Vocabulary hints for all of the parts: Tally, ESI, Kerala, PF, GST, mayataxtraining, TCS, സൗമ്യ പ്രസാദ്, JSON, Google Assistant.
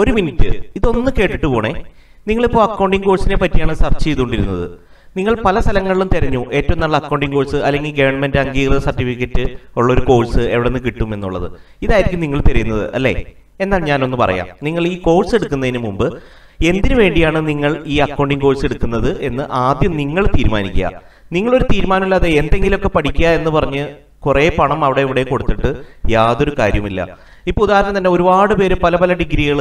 ഒരു മിനിറ്റ് ഇതൊന്ന് കേട്ടിട്ട് പോണേ. നിങ്ങളിപ്പോൾ അക്കൗണ്ടിംഗ് കോഴ്സിനെ പറ്റിയാണ് സെർച്ച് ചെയ്തുകൊണ്ടിരുന്നത്. നിങ്ങൾ പല സ്ഥലങ്ങളിലും തിരഞ്ഞു ഏറ്റവും നല്ല അക്കൗണ്ടിംഗ് കോഴ്സ് അല്ലെങ്കിൽ ഗവൺമെന്റ് അംഗീകൃത സർട്ടിഫിക്കറ്റ് ഉള്ള ഒരു കോഴ്സ് എവിടെ നിന്ന് കിട്ടും എന്നുള്ളത്. ഇതായിരിക്കും നിങ്ങൾ തിരയുന്നത് അല്ലേ? എന്നാൽ ഞാനൊന്ന് പറയാം, നിങ്ങൾ ഈ കോഴ്സ് എടുക്കുന്നതിന് മുമ്പ് എന്തിനു വേണ്ടിയാണ് നിങ്ങൾ ഈ അക്കൗണ്ടിംഗ് കോഴ്സ് എടുക്കുന്നത് എന്ന് ആദ്യം നിങ്ങൾ തീരുമാനിക്കുക. നിങ്ങളൊരു തീരുമാനമില്ലാതെ എന്തെങ്കിലുമൊക്കെ പഠിക്കുക എന്ന് പറഞ്ഞ് കുറേ പണം അവിടെ ഇവിടെ കൊടുത്തിട്ട് യാതൊരു കാര്യമില്ല. ഇപ്പോൾ ഉദാഹരണം തന്നെ ഒരുപാട് പേര് പല പല ഡിഗ്രികൾ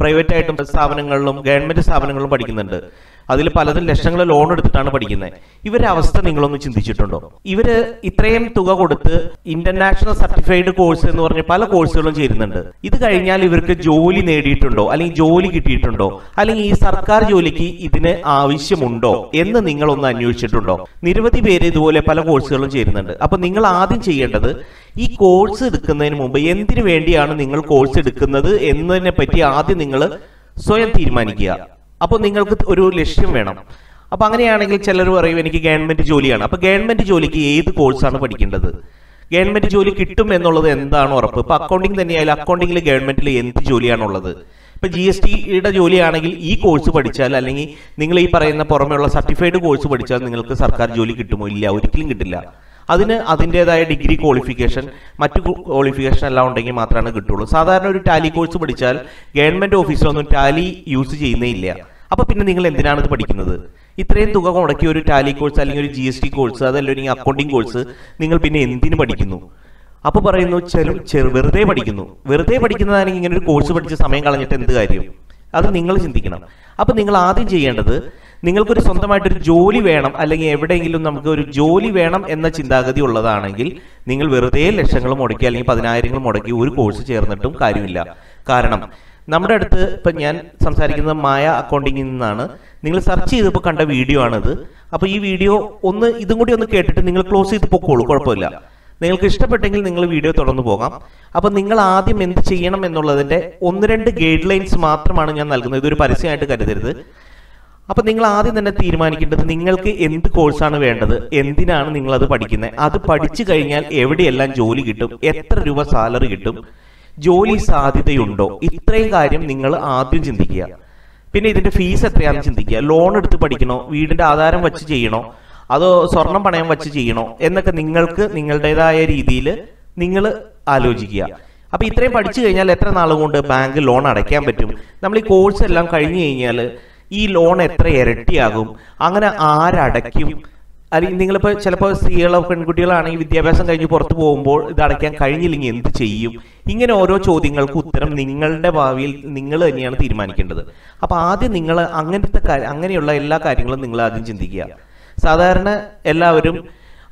പ്രൈവറ്റായിട്ടും സ്ഥാപനങ്ങളിലും ഗവൺമെൻറ് സ്ഥാപനങ്ങളിലും പഠിക്കുന്നുണ്ട്. അതിൽ പലതും ലക്ഷങ്ങൾ ലോൺ എടുത്തിട്ടാണ് പഠിക്കുന്നത്. ഇവരുടെ അവസ്ഥ നിങ്ങളൊന്ന് ചിന്തിച്ചിട്ടുണ്ടോ? ഇവർ ഇത്രയും തുക കൊടുത്ത് ഇന്റർനാഷണൽ സർട്ടിഫൈഡ് കോഴ്സ് എന്ന് പറഞ്ഞ് പല കോഴ്സുകളും ചേരുന്നുണ്ട്. ഇത് കഴിഞ്ഞാൽ ഇവർക്ക് ജോലി നേടിയിട്ടുണ്ടോ, അല്ലെങ്കിൽ ജോലി കിട്ടിയിട്ടുണ്ടോ, അല്ലെങ്കിൽ ഈ സർക്കാർ ജോലിക്ക് ഇതിന് ആവശ്യമുണ്ടോ എന്ന് നിങ്ങളൊന്ന് അന്വേഷിച്ചിട്ടുണ്ടോ? നിരവധി പേര് ഇതുപോലെ പല കോഴ്സുകളും ചേരുന്നുണ്ട്. അപ്പൊ നിങ്ങൾ ആദ്യം ചെയ്യേണ്ടത്, ഈ കോഴ്സ് എടുക്കുന്നതിന് മുമ്പ് എന്തിനു വേണ്ടിയാണ് നിങ്ങൾ കോഴ്സ് എടുക്കുന്നത് എന്നതിനെ പറ്റി ആദ്യം നിങ്ങൾ സ്വയം തീരുമാനിക്കുക. അപ്പോൾ നിങ്ങൾക്ക് ഒരു ലക്ഷ്യം വേണം. അപ്പോൾ അങ്ങനെയാണെങ്കിൽ ചിലർ പറയും എനിക്ക് ഗവൺമെൻറ് ജോലിയാണ്. അപ്പോൾ ഗവൺമെൻറ് ജോലിക്ക് ഏത് കോഴ്സാണ് പഠിക്കേണ്ടത്? ഗവൺമെൻറ് ജോലി കിട്ടും എന്നുള്ളത് എന്താണ് ഉറപ്പ്? ഇപ്പോൾ അക്കൗണ്ടിങ് തന്നെയായാലും അക്കൗണ്ടിങ്ങിൽ ഗവൺമെൻറ്റിൽ എന്ത് ജോലിയാണുള്ളത്? ഇപ്പോൾ GSTയുടെ ജോലിയാണെങ്കിൽ ഈ കോഴ്സ് പഠിച്ചാൽ, അല്ലെങ്കിൽ നിങ്ങൾ ഈ പറയുന്ന പുറമെയുള്ള സർട്ടിഫൈഡ് കോഴ്സ് പഠിച്ചാൽ നിങ്ങൾക്ക് സർക്കാർ ജോലി കിട്ടുമോ? ഇല്ല, ഒരിക്കലും കിട്ടില്ല. അതിന് അതിൻ്റേതായ ഡിഗ്രി ക്വാളിഫിക്കേഷൻ, മറ്റു ക്വാളിഫിക്കേഷൻ എല്ലാം ഉണ്ടെങ്കിൽ മാത്രമാണ് കിട്ടുള്ളൂ. സാധാരണ ഒരു ടാലി കോഴ്സ് പഠിച്ചാൽ ഗവൺമെൻറ് ഓഫീസിലൊന്നും ടാലി യൂസ് ചെയ്യുന്നേ ഇല്ല. അപ്പോൾ പിന്നെ നിങ്ങൾ എന്തിനാണ് ഇത് പഠിക്കുന്നത്? ഇത്രയും തുക മുടക്കിയ ഒരു ടാലി കോഴ്സ്, അല്ലെങ്കിൽ ഒരു GST കോഴ്സ്, അതല്ലെങ്കിൽ അക്കൗണ്ടിങ് കോഴ്സ് നിങ്ങൾ പിന്നെ എന്തിനു പഠിക്കുന്നു? അപ്പോൾ പറയുന്നു വെറുതെ പഠിക്കുന്നു. വെറുതെ പഠിക്കുന്നതാണെങ്കിൽ ഇങ്ങനെ ഒരു കോഴ്സ് പഠിച്ച് സമയം കളഞ്ഞിട്ട് എന്ത് കാര്യം? അത് നിങ്ങൾ ചിന്തിക്കണം. അപ്പോൾ നിങ്ങൾ ആദ്യം ചെയ്യേണ്ടത്, നിങ്ങൾക്കൊരു സ്വന്തമായിട്ടൊരു ജോലി വേണം, അല്ലെങ്കിൽ എവിടെയെങ്കിലും നമുക്ക് ഒരു ജോലി വേണം എന്ന ചിന്താഗതി ഉള്ളതാണെങ്കിൽ നിങ്ങൾ വെറുതെ ലക്ഷങ്ങൾ മുടക്കി അല്ലെങ്കിൽ പതിനായിരങ്ങൾ മുടക്കി ഒരു കോഴ്സ് ചേർന്നിട്ടും കാര്യമില്ല. കാരണം നമ്മുടെ അടുത്ത് ഇപ്പം ഞാൻ സംസാരിക്കുന്നത് മായ അക്കൗണ്ടിങ്ങിൽ നിന്നാണ്. നിങ്ങൾ സെർച്ച് ചെയ്തപ്പോൾ കണ്ട വീഡിയോ ആണിത്. അപ്പോൾ ഈ വീഡിയോ ഒന്ന് ഇതും കൂടി ഒന്ന് കേട്ടിട്ട് നിങ്ങൾ ക്ലോസ് ചെയ്ത് പോക്കോളൂ, കുഴപ്പമില്ല. നിങ്ങൾക്ക് ഇഷ്ടപ്പെട്ടെങ്കിൽ നിങ്ങൾ വീഡിയോ തുടർന്ന് പോകാം. അപ്പം നിങ്ങൾ ആദ്യം എന്ത് ചെയ്യണം എന്നുള്ളതിൻ്റെ ഒന്ന് രണ്ട് ഗൈഡ് ലൈൻസ് മാത്രമാണ് ഞാൻ നൽകുന്നത്. ഇതൊരു പരസ്യമായിട്ട് കരുതരുത്. അപ്പം നിങ്ങൾ ആദ്യം തന്നെ തീരുമാനിക്കേണ്ടത് നിങ്ങൾക്ക് എന്ത് കോഴ്സാണ് വേണ്ടത്, എന്തിനാണ് നിങ്ങളത് പഠിക്കുന്നത്, അത് പഠിച്ചു കഴിഞ്ഞാൽ എവിടെയെല്ലാം ജോലി കിട്ടും, എത്ര രൂപ സാലറി കിട്ടും, ജോലി സാധ്യതയുണ്ടോ, ഇത്രയും കാര്യം നിങ്ങൾ ആദ്യം ചിന്തിക്കുക. പിന്നെ ഇതിൻ്റെ ഫീസ് എത്രയാണെന്ന് ചിന്തിക്കുക. ലോൺ എടുത്ത് പഠിക്കണോ, വീടിൻ്റെ ആധാരം വച്ച് ചെയ്യണോ, അതോ സ്വർണം പണയം വച്ച് ചെയ്യണോ എന്നൊക്കെ നിങ്ങൾക്ക് നിങ്ങളുടേതായ രീതിയിൽ നിങ്ങൾ ആലോചിക്കുക. അപ്പോൾ ഇത്രയും പഠിച്ചു കഴിഞ്ഞാൽ എത്ര നാളുകൊണ്ട് ബാങ്ക് ലോൺ അടയ്ക്കാൻ പറ്റും, നമ്മൾ ഈ കോഴ്സ് എല്ലാം കഴിഞ്ഞു കഴിഞ്ഞാൽ ഈ ലോൺ എത്ര ഇരട്ടിയാകും, അങ്ങനെ ആരടയ്ക്കും, അല്ലെങ്കിൽ നിങ്ങളിപ്പോൾ ചിലപ്പോൾ സ്ത്രീകളോ പെൺകുട്ടികളാണെങ്കിൽ വിദ്യാഭ്യാസം കഴിഞ്ഞ് പുറത്ത് പോകുമ്പോൾ ഇത് അടയ്ക്കാൻ കഴിഞ്ഞില്ലെങ്കിൽ എന്ത് ചെയ്യും, ഇങ്ങനെ ഓരോ ചോദ്യങ്ങൾക്ക് ഉത്തരം നിങ്ങളുടെ ഭാവിയിൽ നിങ്ങൾ തന്നെയാണ് തീരുമാനിക്കേണ്ടത്. അപ്പോൾ ആദ്യം നിങ്ങൾ അങ്ങനെയുള്ള എല്ലാ കാര്യങ്ങളും നിങ്ങൾ ആദ്യം ചിന്തിക്കുക. സാധാരണ എല്ലാവരും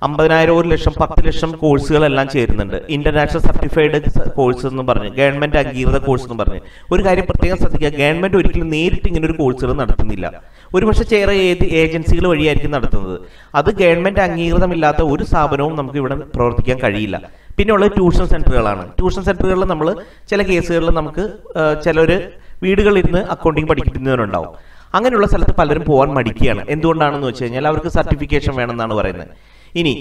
50,000, 1,00,000, 10,00,000 കോഴ്സുകളെല്ലാം ചേരുന്നുണ്ട്. ഇന്റർനാഷണൽ സർട്ടിഫൈഡ് കോഴ്സ് എന്ന് പറഞ്ഞ്, ഗവൺമെന്റ് അംഗീകൃത കോഴ്സ് എന്ന് പറഞ്ഞ്. ഒരു കാര്യം പ്രത്യേകം ശ്രദ്ധിക്കുക, ഗവൺമെന്റ് ഒരിക്കലും നേരിട്ട് ഇങ്ങനെ ഒരു കോഴ്സുകൾ നടത്തുന്നില്ല. ഒരു പക്ഷേ ചേറെ ഏജൻസികൾ വഴിയായിരിക്കും നടത്തുന്നത്. അത് ഗവൺമെന്റ് അംഗീകൃതമില്ലാത്ത ഒരു സ്ഥാപനവും നമുക്ക് ഇവിടെ പ്രവർത്തിക്കാൻ കഴിയില്ല. പിന്നെ ഉള്ളത് ട്യൂഷൻ സെന്ററുകളാണ്. ട്യൂഷൻ സെന്ററുകളിൽ നമ്മൾ ചില കേസുകളിൽ നമുക്ക് ചിലർ വീടുകളിരുന്ന് അക്കൗണ്ടിങ് പഠിക്കുന്നവരുണ്ടാവും. അങ്ങനെയുള്ള സ്ഥലത്ത് പലരും പോകാൻ മടിക്കുകയാണ്. എന്തുകൊണ്ടാണെന്ന് വെച്ച് കഴിഞ്ഞാൽ അവർക്ക് സർട്ടിഫിക്കേഷൻ വേണമെന്നാണ് പറയുന്നത്. ഇനി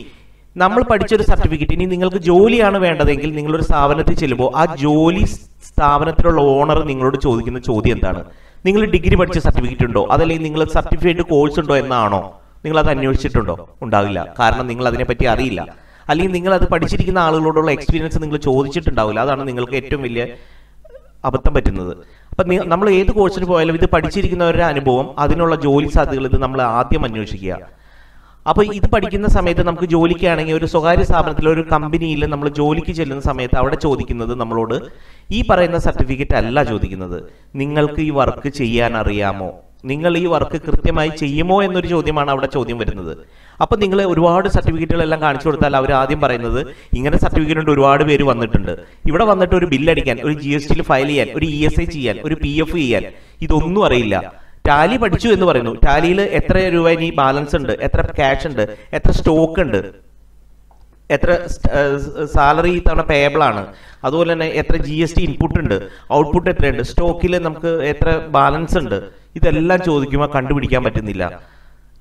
നമ്മൾ പഠിച്ചൊരു സർട്ടിഫിക്കറ്റ്, ഇനി നിങ്ങൾക്ക് ജോലിയാണ് വേണ്ടതെങ്കിൽ നിങ്ങളൊരു സ്ഥാപനത്തിൽ ചെല്ലുമ്പോൾ ആ ജോലി സ്ഥാപനത്തിലുള്ള ഓണർ നിങ്ങളോട് ചോദിക്കുന്ന ചോദ്യം എന്താണ്? നിങ്ങൾ ഡിഗ്രി പഠിച്ച സർട്ടിഫിക്കറ്റ് ഉണ്ടോ, അതല്ലെങ്കിൽ നിങ്ങൾ സർട്ടിഫൈഡ് കോഴ്സ് ഉണ്ടോ എന്നാണോ? നിങ്ങൾ അത് അന്വേഷിച്ചിട്ടുണ്ടോ? ഉണ്ടാവില്ല. കാരണം നിങ്ങൾ അതിനെപ്പറ്റി അറിയില്ല. അല്ലെങ്കിൽ നിങ്ങൾ അത് പഠിച്ചിരിക്കുന്ന ആളുകളോടുള്ള എക്സ്പീരിയൻസ് നിങ്ങൾ ചോദിച്ചിട്ടുണ്ടാവില്ല. അതാണ് നിങ്ങൾക്ക് ഏറ്റവും വലിയ അബദ്ധം പറ്റുന്നത്. അപ്പം നമ്മൾ ഏത് കോഴ്സിന് പോയാലും ഇത് പഠിച്ചിരിക്കുന്നവരുടെ അനുഭവം, അതിനുള്ള ജോലി സാധ്യതകൾ, ഇത് നമ്മൾ ആദ്യം അന്വേഷിക്കുക. അപ്പോൾ ഇത് പഠിക്കുന്ന സമയത്ത് നമുക്ക് ജോലിക്കാണെങ്കിൽ ഒരു സ്വകാര്യ സ്ഥാപനത്തിൽ, ഒരു കമ്പനിയിൽ നമ്മൾ ജോലിക്ക് ചെല്ലുന്ന സമയത്ത് അവിടെ ചോദിക്കുന്നത് നമ്മളോട് ഈ പറയുന്ന സർട്ടിഫിക്കറ്റ് അല്ല ചോദിക്കുന്നത്, നിങ്ങൾക്ക് ഈ വർക്ക് ചെയ്യാൻ അറിയാമോ, നിങ്ങൾ ഈ വർക്ക് കൃത്യമായി ചെയ്യുമോ എന്നൊരു ചോദ്യമാണ് അവിടെ ചോദ്യം വരുന്നത്. അപ്പം നിങ്ങൾ ഒരുപാട് സർട്ടിഫിക്കറ്റുകളെല്ലാം കാണിച്ചു കൊടുത്താൽ അവർ ആദ്യം പറയുന്നത് ഇങ്ങനെ സർട്ടിഫിക്കറ്റ് ഉണ്ട്, ഒരുപാട് പേര് വന്നിട്ടുണ്ട്, ഇവിടെ വന്നിട്ട് ഒരു ബില്ലടിക്കാൻ, ഒരു GSTയിൽ ഫയൽ ചെയ്യാൻ, ഒരു ESI ചെയ്യാൻ, ഒരു PF ചെയ്യാൻ ഇതൊന്നും അറിയില്ല. ടാലി പഠിച്ചു എന്ന് പറയുന്നു, ടാലിയിൽ എത്ര രൂപ ഇനി ബാലൻസ് ഉണ്ട്, എത്ര ക്യാഷ് ഉണ്ട്, എത്ര സ്റ്റോക്ക് ഉണ്ട്, എത്ര സാലറി തവണ പേബിൾ ആണ്, അതുപോലെ തന്നെ എത്ര GST ഇൻപുട്ട് ഉണ്ട്, ഔട്ട്പുട്ട് എത്രയുണ്ട്, സ്റ്റോക്കിൽ നമുക്ക് എത്ര ബാലൻസ് ഉണ്ട്, ഇതെല്ലാം ചോദിക്കുമ്പോൾ കണ്ടുപിടിക്കാൻ പറ്റുന്നില്ല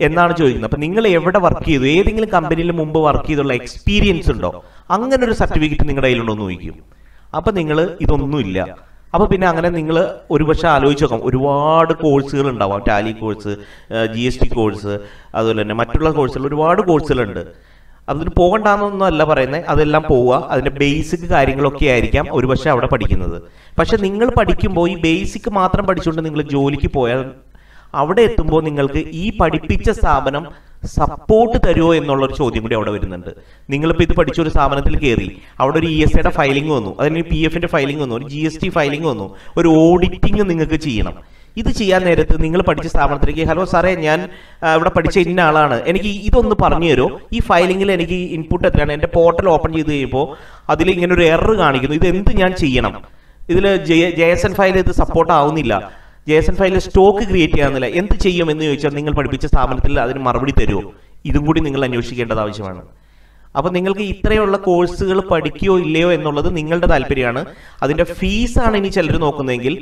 എന്നാണ് ചോദിക്കുന്നത്. അപ്പം നിങ്ങൾ എവിടെ വർക്ക് ചെയ്തു, ഏതെങ്കിലും കമ്പനിയിൽ മുമ്പ് വർക്ക് ചെയ്തുള്ള എക്സ്പീരിയൻസ് ഉണ്ടോ, അങ്ങനെ ഒരു സർട്ടിഫിക്കറ്റ് നിങ്ങളുടെ കയ്യിലുണ്ടോ എന്ന് ചോദിക്കും. അപ്പം നിങ്ങൾ ഇതൊന്നുമില്ല, അപ്പോൾ പിന്നെ അങ്ങനെ നിങ്ങൾ ഒരുപക്ഷെ ആലോചിച്ച് നോക്കാം ഒരുപാട് കോഴ്സുകൾ ഉണ്ടാവും ടാലി കോഴ്സ് GST കോഴ്സ് അതുപോലെ തന്നെ മറ്റുള്ള കോഴ്സുകൾ ഒരുപാട് കോഴ്സുകളുണ്ട് അതിൽ പോകണ്ടാന്നൊന്നും അല്ല പറയുന്നത് അതെല്ലാം പോവുക അതിന്റെ ബേസിക് കാര്യങ്ങളൊക്കെ ആയിരിക്കാം ഒരുപക്ഷെ അവിടെ പഠിക്കുന്നത് പക്ഷെ നിങ്ങൾ പഠിക്കുമ്പോൾ ഈ ബേസിക് മാത്രം പഠിച്ചുകൊണ്ട് നിങ്ങൾ ജോലിക്ക് പോയാൽ അവിടെ എത്തുമ്പോൾ നിങ്ങൾക്ക് ഈ പഠിപ്പിച്ച സ്ഥാപനം സപ്പോർട്ട് തരുമോ എന്നുള്ള ഒരു ചോദ്യം കൂടി അവിടെ വരുന്നുണ്ട് നിങ്ങൾ ഇപ്പോൾ ഇത് പഠിച്ച ഒരു സ്ഥാപനത്തിൽ കേറി അവിടെ ഒരു ESIയുടെ ഫയലിംഗ് വന്നു അതിന് PFന്റെ ഫയലിംഗ് വന്നു ഒരു GST ഫയലിംഗ് വന്നു ഒരു ഓഡിറ്റിംഗ് നിങ്ങൾക്ക് ചെയ്യണം ഇത് ചെയ്യാൻ നേരത്തെ നിങ്ങൾ പഠിച്ച സ്ഥാപനത്തിലേക്ക് ഹലോ സാറേ ഞാൻ ഇവിടെ പഠിച്ച ഇന്ന ആളാണ് എനിക്ക് ഇതൊന്ന് പറഞ്ഞു തരോ ഈ ഫയലിംഗിൽ എനിക്ക് ഇൻപുട്ട് എത്രയാണ് എൻ്റെ പോർട്ടൽ ഓപ്പൺ ചെയ്ത് കഴിയുമ്പോൾ അതിൽ ഇങ്ങനെ ഒരു എറർ കാണിക്കുന്നു ഇത് എന്ത് ഞാൻ ചെയ്യണം ഇതിൽ JSON ഫയൽ ഇത് സപ്പോർട്ട് ആവുന്നില്ല JSON ഫയൽ സ്റ്റോക്ക് ക്രിയേറ്റ് ചെയ്യാനില്ല എന്ത് ചെയ്യുമെന്ന് ചോദിച്ചാൽ നിങ്ങൾ പഠിപ്പിച്ച സ്ഥാപനത്തിൽ അതിന് മറുപടി തരുമോ ഇതും കൂടി നിങ്ങൾ അന്വേഷിക്കേണ്ടത് ആവശ്യമാണ് അപ്പോൾ നിങ്ങൾക്ക് ഇത്രയുള്ള കോഴ്സുകൾ പഠിക്കുകയോ ഇല്ലയോ എന്നുള്ളത് നിങ്ങളുടെ താല്പര്യമാണ് അതിൻ്റെ ഫീസാണ് ഇനി ചിലർ നോക്കുന്നതെങ്കിൽ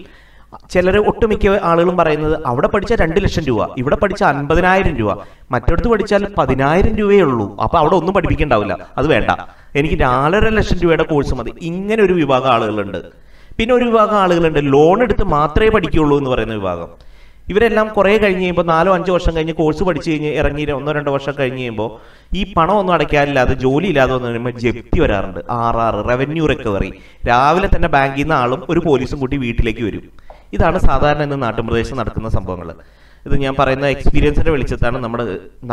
ചിലർ ഒട്ടുമിക്ക ആളുകളും പറയുന്നത് അവിടെ പഠിച്ചാൽ 2 ലക്ഷം രൂപ ഇവിടെ പഠിച്ചാൽ 50,000 രൂപ മറ്റടുത്ത് പഠിച്ചാൽ 10,000 രൂപയേ ഉള്ളൂ അപ്പോൾ അവിടെ ഒന്നും പഠിപ്പിക്കേണ്ടാവില്ല അത് വേണ്ട എനിക്ക് 4.5 ലക്ഷം രൂപയുടെ കോഴ്സ് മതി ഇങ്ങനെ ഒരു വിഭാഗം ആളുകളുണ്ട് പിന്നെ ഒരു വിഭാഗം ആളുകളുണ്ട് ലോൺ എടുത്ത് മാത്രമേ പഠിക്കുകയുള്ളൂ എന്ന് പറയുന്ന വിഭാഗം ഇവരെല്ലാം കുറേ കഴിഞ്ഞ് കഴിയുമ്പോൾ 4-5 വർഷം കഴിഞ്ഞ് കോഴ്സ് പഠിച്ചു കഴിഞ്ഞ് ഇറങ്ങി 1-2 വർഷം കഴിഞ്ഞ് കഴിയുമ്പോൾ ഈ പണം ഒന്നും അടയ്ക്കാനില്ലാതെ ജോലിയില്ലാതെ വന്നു കഴിയുമ്പോൾ ജപ്തി വരാറുണ്ട് RR റവന്യൂ റിക്കവറി രാവിലെ തന്നെ ബാങ്കിൽ നിന്ന് ആളും ഒരു പോലീസും കൂട്ടി വീട്ടിലേക്ക് വരും ഇതാണ് സാധാരണ ഇന്ന് നാട്ടുപ്രദേശത്ത് നടക്കുന്ന സംഭവങ്ങൾ ഇത് ഞാൻ പറയുന്ന എക്സ്പീരിയൻസിൻ്റെ വെളിച്ചത്താണ്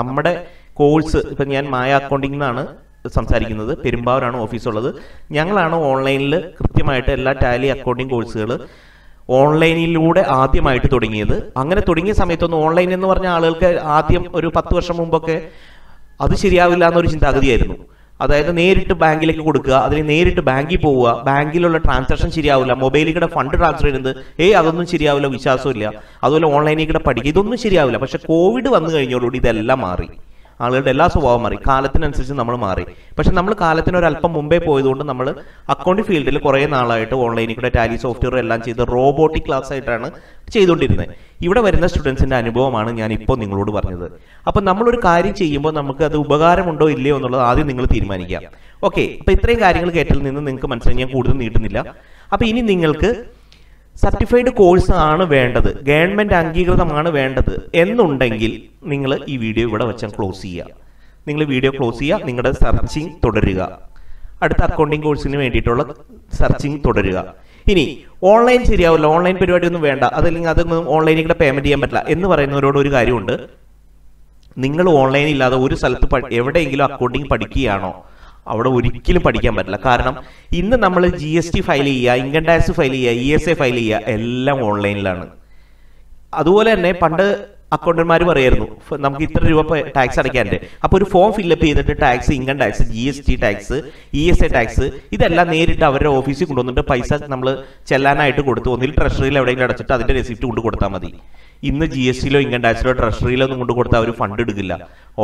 നമ്മുടെ കോഴ്സ് ഇപ്പം ഞാൻ മായ അക്കൗണ്ടിംഗ് എന്നാണ് സംസാരിക്കുന്നത് പെരുമ്പാവൂരാണ് ഓഫീസുള്ളത് ഞങ്ങളാണ് ഓൺലൈനിൽ കൃത്യമായിട്ട് എല്ലാ ടാലി അക്കൗണ്ടിംഗ് കോഴ്സുകൾ ഓൺലൈനിലൂടെ ആദ്യമായിട്ട് തുടങ്ങിയത് അങ്ങനെ തുടങ്ങിയ സമയത്തൊന്നും ഓൺലൈൻ എന്ന് പറഞ്ഞ ആളുകൾക്ക് ആദ്യം ഒരു 10 വർഷം മുമ്പൊക്കെ അത് ശരിയാവില്ല എന്നൊരു ചിന്താഗതിയായിരുന്നു അതായത് നേരിട്ട് ബാങ്കിലേക്ക് കൊടുക്കുക അതിന് നേരിട്ട് ബാങ്കിൽ പോവുക ബാങ്കിലുള്ള ട്രാൻസാക്ഷൻ ശരിയാവില്ല മൊബൈലിൽ കൂടെ ഫണ്ട് ട്രാൻസ്ഫർ ചെയ്യുന്നത് അതൊന്നും ശരിയാവില്ല വിശ്വാസമില്ല അതുപോലെ ഓൺലൈനിൽ കൂടെ പഠിക്കുക ഇതൊന്നും ശരിയാവില്ല പക്ഷെ കോവിഡ് വന്നു കഴിഞ്ഞോടുകൂടി ഇതെല്ലാം മാറി ആളുകളുടെ എല്ലാ സ്വഭാവം മാറി കാലത്തിനനുസരിച്ച് നമ്മൾ മാറി പക്ഷെ നമ്മൾ കാലത്തിനൊരല്പം മുമ്പേ പോയതുകൊണ്ട് നമ്മൾ അക്കൗണ്ട് ഫീൽഡിൽ കുറേ നാളായിട്ട് ഓൺലൈനിൽ കൂടെ ടാലി സോഫ്റ്റ്വെയർ എല്ലാം ചെയ്ത് റോബോട്ടിക് ക്ലാസ് ആയിട്ടാണ് ചെയ്തുകൊണ്ടിരുന്നത് ഇവിടെ വരുന്ന സ്റ്റുഡൻസിൻ്റെ അനുഭവമാണ് ഞാൻ ഇപ്പോൾ നിങ്ങളോട് പറഞ്ഞത് അപ്പം നമ്മളൊരു കാര്യം ചെയ്യുമ്പോൾ നമുക്ക് അത് ഉപകാരമുണ്ടോ ഇല്ലയോ എന്നുള്ളത് ആദ്യം നിങ്ങൾ തീരുമാനിക്കുക ഓക്കെ അപ്പോൾ ഇത്രയും കാര്യങ്ങൾ കേട്ടിൽ നിന്ന് നിങ്ങൾക്ക് മനസ്സിലായി ഞാൻ കൂടുതൽ നീട്ടുന്നില്ല അപ്പോൾ ഇനി നിങ്ങൾക്ക് സർട്ടിഫൈഡ് കോഴ്സ് ആണ് വേണ്ടത് ഗവൺമെൻറ് അംഗീകൃതമാണ് വേണ്ടത് എന്നുണ്ടെങ്കിൽ നിങ്ങൾ ഈ വീഡിയോ ഇവിടെ വെച്ചാൽ ക്ലോസ് ചെയ്യുക നിങ്ങൾ വീഡിയോ ക്ലോസ് ചെയ്യുക നിങ്ങളുടെ സെർച്ചിങ് തുടരുക അടുത്ത അക്കൗണ്ടിങ് കോഴ്സിന് വേണ്ടിയിട്ടുള്ള സെർച്ചിങ് തുടരുക ഇനി ഓൺലൈൻ ശരിയാവില്ല ഓൺലൈൻ പരിപാടിയൊന്നും വേണ്ട അതല്ലെങ്കിൽ അതൊന്നും ഓൺലൈനിൽ കൂടെ പേയ്മെൻറ്റ് ചെയ്യാൻ പറ്റില്ല എന്ന് പറയുന്നവരോട് ഒരു കാര്യമുണ്ട് നിങ്ങൾ ഓൺലൈൻ ഇല്ലാതെ ഒരു സ്ഥലത്ത് എവിടെയെങ്കിലും അക്കൗണ്ടിങ് പഠിക്കുകയാണോ അവിടെ ഒരിക്കലും പഠിക്കാൻ പറ്റില്ല കാരണം ഇന്ന് നമ്മൾ GST ഫയൽ ചെയ്യുക ഇൻകം ടാക്സ് ഫയൽ ചെയ്യുക ESI ഫയൽ ചെയ്യുക എല്ലാം ഓൺലൈനിലാണ് അതുപോലെ തന്നെ പണ്ട് അക്കൗണ്ടന്മാർ പറയായിരുന്നു നമുക്ക് ഇത്ര രൂപ ടാക്സ് അടയ്ക്കാനുണ്ട് അപ്പോൾ ഒരു ഫോം ഫില്ലപ്പ് ചെയ്തിട്ട് tax income tax GST tax ESI tax ഇതെല്ലാം നേരിട്ട് അവരുടെ ഓഫീസിൽ കൊണ്ടുവന്നിട്ട് പൈസ നമ്മൾ ചെല്ലാനായിട്ട് കൊടുത്തു ഒന്നിൽ ട്രഷറിയിൽ എവിടെയെങ്കിലും അടച്ചിട്ട് അതിൻ്റെ റെസിപ്റ്റ് കൊണ്ട് കൊടുത്താൽ മതി ഇന്ന് GSTയിലോ ഇൻകം ടാക്സിലോ ട്രഷറിയിലോ ഒന്നും കൊണ്ട് കൊടുത്താൽ അവർ ഫണ്ട് എടുക്കില്ല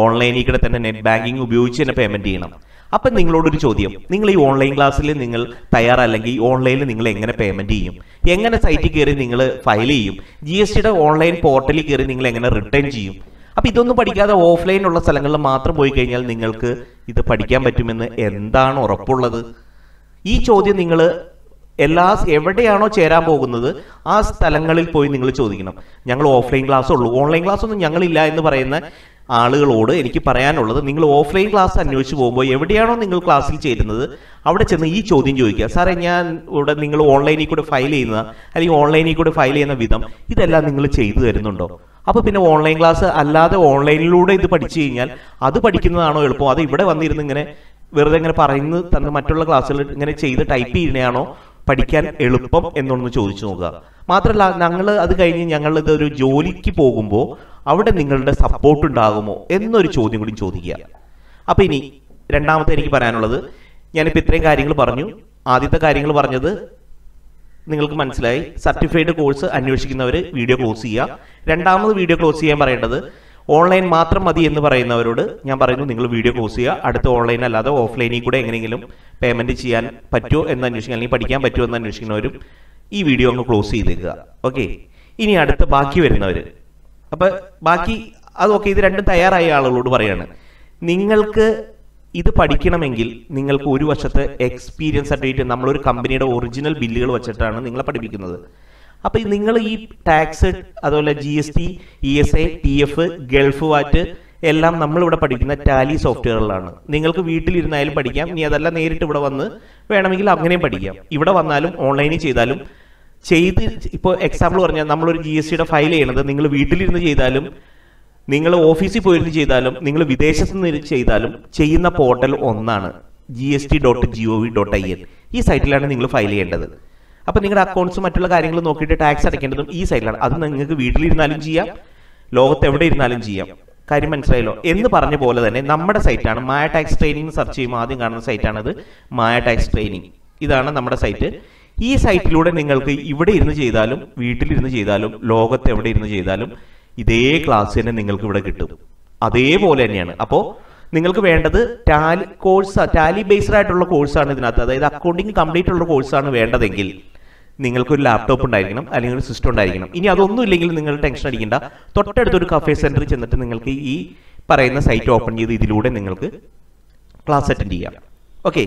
ഓൺലൈനിൽ കൂടെ തന്നെ നെറ്റ് ബാങ്കിങ് ഉപയോഗിച്ച് തന്നെ പേയ്മെൻറ്റ് ചെയ്യണം അപ്പം നിങ്ങളോടൊരു ചോദ്യം നിങ്ങൾ ഈ ഓൺലൈൻ ക്ലാസ്സിൽ നിങ്ങൾ തയ്യാറല്ലെങ്കിൽ ഓൺലൈനിൽ നിങ്ങൾ എങ്ങനെ പേയ്മെൻറ്റ് ചെയ്യും എങ്ങനെ സൈറ്റിൽ കയറി നിങ്ങൾ ഫയൽ ചെയ്യും GSTയുടെ ഓൺലൈൻ പോർട്ടലിൽ കയറി നിങ്ങൾ എങ്ങനെ റിട്ടേൺ ചെയ്യും അപ്പം ഇതൊന്നും പഠിക്കാതെ ഓഫ്ലൈനുള്ള സ്ഥലങ്ങളിൽ മാത്രം പോയി കഴിഞ്ഞാൽ നിങ്ങൾക്ക് ഇത് പഠിക്കാൻ പറ്റുമെന്ന് എന്താണ് ഉറപ്പുള്ളത് ഈ ചോദ്യം നിങ്ങൾ എവിടെയാണോ ചേരാൻ പോകുന്നത് ആ സ്ഥലങ്ങളിൽ പോയി നിങ്ങൾ ചോദിക്കണം ഞങ്ങൾ ഓഫ്ലൈൻ ക്ലാസ് ഉള്ളൂ ഓൺലൈൻ ക്ലാസ് ഒന്നും ഞങ്ങളില്ല എന്ന് പറയുന്ന ആളുകളോട് എനിക്ക് പറയാനുള്ളത് നിങ്ങൾ ഓഫ്ലൈൻ ക്ലാസ് അന്വേഷിച്ച് പോകുമ്പോൾ എവിടെയാണോ നിങ്ങൾ ക്ലാസ്സിൽ ചേരുന്നത് അവിടെ ചെന്ന് ഈ ചോദ്യം ചോദിക്കുക സാറേ ഞാൻ ഇവിടെ നിങ്ങൾ ഓൺലൈനിൽ കൂടെ ഫയൽ ചെയ്യുന്ന അല്ലെങ്കിൽ ഓൺലൈനിൽ കൂടെ ഫയൽ ചെയ്യുന്ന വിധം ഇതെല്ലാം നിങ്ങൾ ചെയ്തു തരുന്നുണ്ടോ അപ്പോൾ പിന്നെ ഓൺലൈൻ ക്ലാസ് അല്ലാതെ ഓൺലൈനിലൂടെ ഇത് പഠിച്ചു കഴിഞ്ഞാൽ അത് പഠിക്കുന്നതാണോ എളുപ്പം അത് ഇവിടെ വന്നിരുന്ന് ഇങ്ങനെ വെറുതെ ഇങ്ങനെ പറയുന്നു തന്നെ മറ്റുള്ള ക്ലാസ്സുകൾ ഇങ്ങനെ ചെയ്ത് ടൈപ്പ് ചെയ്യണയാണോ പഠിക്കാൻ എളുപ്പം എന്നൊന്ന് ചോദിച്ചു നോക്കുക മാത്രമല്ല ഞങ്ങൾ അത് കഴിഞ്ഞ് ഞങ്ങളിതൊരു ജോലിക്ക് പോകുമ്പോൾ അവിടെ നിങ്ങളുടെ സപ്പോർട്ട് ഉണ്ടാകുമോ എന്നൊരു ചോദ്യം കൂടി ചോദിക്കുക അപ്പോൾ ഇനി രണ്ടാമത്തെ എനിക്ക് പറയാനുള്ളത് ഞാനിപ്പോൾ ഇത്രയും കാര്യങ്ങൾ പറഞ്ഞു ആദ്യത്തെ കാര്യങ്ങൾ പറഞ്ഞത് നിങ്ങൾക്ക് മനസ്സിലായി സർട്ടിഫൈഡ് കോഴ്സ് അന്വേഷിക്കുന്നവർ വീഡിയോ ക്ലോസ് ചെയ്യുക രണ്ടാമത് വീഡിയോ ക്ലോസ് ചെയ്യാൻ പറയേണ്ടത് ഓൺലൈൻ മാത്രം മതി എന്ന് പറയുന്നവരോട് ഞാൻ പറയുന്നു നിങ്ങൾ വീഡിയോ ക്ലോസ് ചെയ്യുക അടുത്ത ഓൺലൈൻ അല്ലാതെ ഓഫ്ലൈനിൽ കൂടെ എങ്ങനെയെങ്കിലും പേയ്മെൻറ്റ് ചെയ്യാൻ പറ്റുമോ എന്ന് അന്വേഷിക്കുക അല്ലെങ്കിൽ പഠിക്കാൻ പറ്റുമോ എന്ന് അന്വേഷിക്കുന്നവരും ഈ വീഡിയോ അങ്ങ് ക്ലോസ് ചെയ്തേക്കുക ഓക്കെ ഇനി അടുത്ത ബാക്കി വരുന്നവർ അപ്പോൾ ബാക്കി അതൊക്കെ ഇത് രണ്ടും തയ്യാറായ ആളുകളോട് പറയാണ് നിങ്ങൾക്ക് ഇത് പഠിക്കണമെങ്കിൽ നിങ്ങൾക്ക് ഒരു വശത്തെ എക്സ്പീരിയൻസ് സർട്ടിഫിക്കറ്റ് നമ്മളൊരു കമ്പനിയുടെ ഒറിജിനൽ ബില്ലുകൾ വെച്ചിട്ടാണ് നിങ്ങളെ പഠിപ്പിക്കുന്നത്. അപ്പോൾ നിങ്ങൾ ഈ ടാക്സ് അതുപോലെ GST, ESI, TF, Gulf VAT എല്ലാം നമ്മളിവിടെ പഠിക്കുന്ന ടാലി സോഫ്റ്റ്വെയറിലാണ്. നിങ്ങൾക്ക് വീട്ടിലിരുന്നായാലും പഠിക്കാം, ഇനി അതല്ല നേരിട്ട് ഇവിടെ വന്ന് വേണമെങ്കിൽ അങ്ങനെയും പഠിക്കാം. ഇവിടെ വന്നാലും ഓൺലൈനിൽ ചെയ്താലും ചെയ്ത് ഇപ്പോൾ എക്സാമ്പിൾ പറഞ്ഞാൽ നമ്മളൊരു GSTയുടെ ഫയൽ ചെയ്യണത് നിങ്ങൾ വീട്ടിലിരുന്ന് ചെയ്താലും നിങ്ങൾ ഓഫീസിൽ പോയിരുന്ന് ചെയ്താലും നിങ്ങൾ വിദേശത്ത് നിന്ന് ചെയ്താലും ചെയ്യുന്ന പോർട്ടൽ ഒന്നാണ് GST.gov.in. ഈ സൈറ്റിലാണ് നിങ്ങൾ ഫയൽ ചെയ്യേണ്ടത്. അപ്പോൾ നിങ്ങളുടെ അക്കൗണ്ട്സും മറ്റുള്ള കാര്യങ്ങൾ നോക്കിയിട്ട് ടാക്സ് അടയ്ക്കേണ്ടതും ഈ സൈറ്റിലാണ്. അത് നിങ്ങൾക്ക് വീട്ടിലിരുന്നാലും ചെയ്യാം, ലോകത്ത് എവിടെ ഇരുന്നാലും ചെയ്യാം. കാര്യം മനസ്സിലായല്ലോ? എന്ന് പറഞ്ഞ പോലെ തന്നെ നമ്മുടെ സൈറ്റാണ് mayataxtraining. സെർച്ച് ചെയ്യുമ്പോൾ ആദ്യം കാണുന്ന സൈറ്റാണത് mayataxtraining. ഇതാണ് നമ്മുടെ സൈറ്റ്. ഈ സൈറ്റിലൂടെ നിങ്ങൾക്ക് ഇവിടെ ഇരുന്ന് ചെയ്താലും വീട്ടിലിരുന്ന് ചെയ്താലും ലോകത്ത് എവിടെ ഇരുന്ന് ചെയ്താലും ഇതേ ക്ലാസ് തന്നെ നിങ്ങൾക്ക് ഇവിടെ കിട്ടും. അതേപോലെ തന്നെയാണ്. അപ്പോൾ നിങ്ങൾക്ക് വേണ്ടത് ടാലി കോഴ്സ്, ടാലി ബേസ്ഡ് ആയിട്ടുള്ള കോഴ്സാണ് ഇതിനകത്ത്. അതായത് അക്കൗണ്ടിങ് കംപ്ലീറ്റ് ഉള്ള കോഴ്സാണ് വേണ്ടതെങ്കിൽ നിങ്ങൾക്കൊരു ലാപ്ടോപ്പ് ഉണ്ടായിരിക്കണം, അല്ലെങ്കിൽ ഒരു സിസ്റ്റം ഉണ്ടായിരിക്കണം. ഇനി അതൊന്നും ഇല്ലെങ്കിൽ നിങ്ങൾ ടെൻഷൻ അടിക്കേണ്ട. തൊട്ടടുത്തൊരു കഫേ സെൻറ്ററിൽ ചെന്നിട്ട് നിങ്ങൾക്ക് ഈ പറയുന്ന സൈറ്റ് ഓപ്പൺ ചെയ്ത് ഇതിലൂടെ നിങ്ങൾക്ക് ക്ലാസ് അറ്റൻഡ് ചെയ്യാം. ഓക്കെ,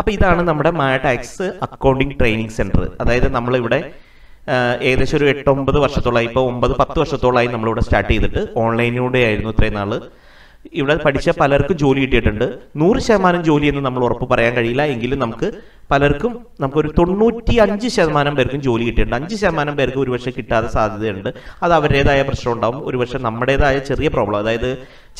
അപ്പോൾ ഇതാണ് നമ്മുടെ mayatax അക്കൗണ്ടിങ് ട്രെയിനിങ് സെൻറ്റർ. അതായത് നമ്മളിവിടെ ഏകദേശം ഒരു 8-9 വർഷത്തോളമായി, ഇപ്പോൾ 9-10 വർഷത്തോളമായി നമ്മളിവിടെ സ്റ്റാർട്ട് ചെയ്തിട്ട് ഓൺലൈനിലൂടെ ആയിരുന്നു. ഇത്രയും നാൾ ഇവിടെ പഠിച്ച പലർക്കും ജോലി കിട്ടിയിട്ടുണ്ട്. 100% ജോലി എന്ന് നമ്മൾ ഉറപ്പ് പറയാൻ കഴിയില്ല, എങ്കിലും നമുക്കൊരു 95% പേർക്കും ജോലി കിട്ടിയിട്ടുണ്ട്. 5% പേർക്ക് ഒരുപക്ഷെ കിട്ടാതെ സാധ്യതയുണ്ട്. അത് അവരുടേതായ പ്രശ്നം ഉണ്ടാവും, ഒരുപക്ഷെ നമ്മുടേതായ ചെറിയ പ്രോബ്ലം. അതായത്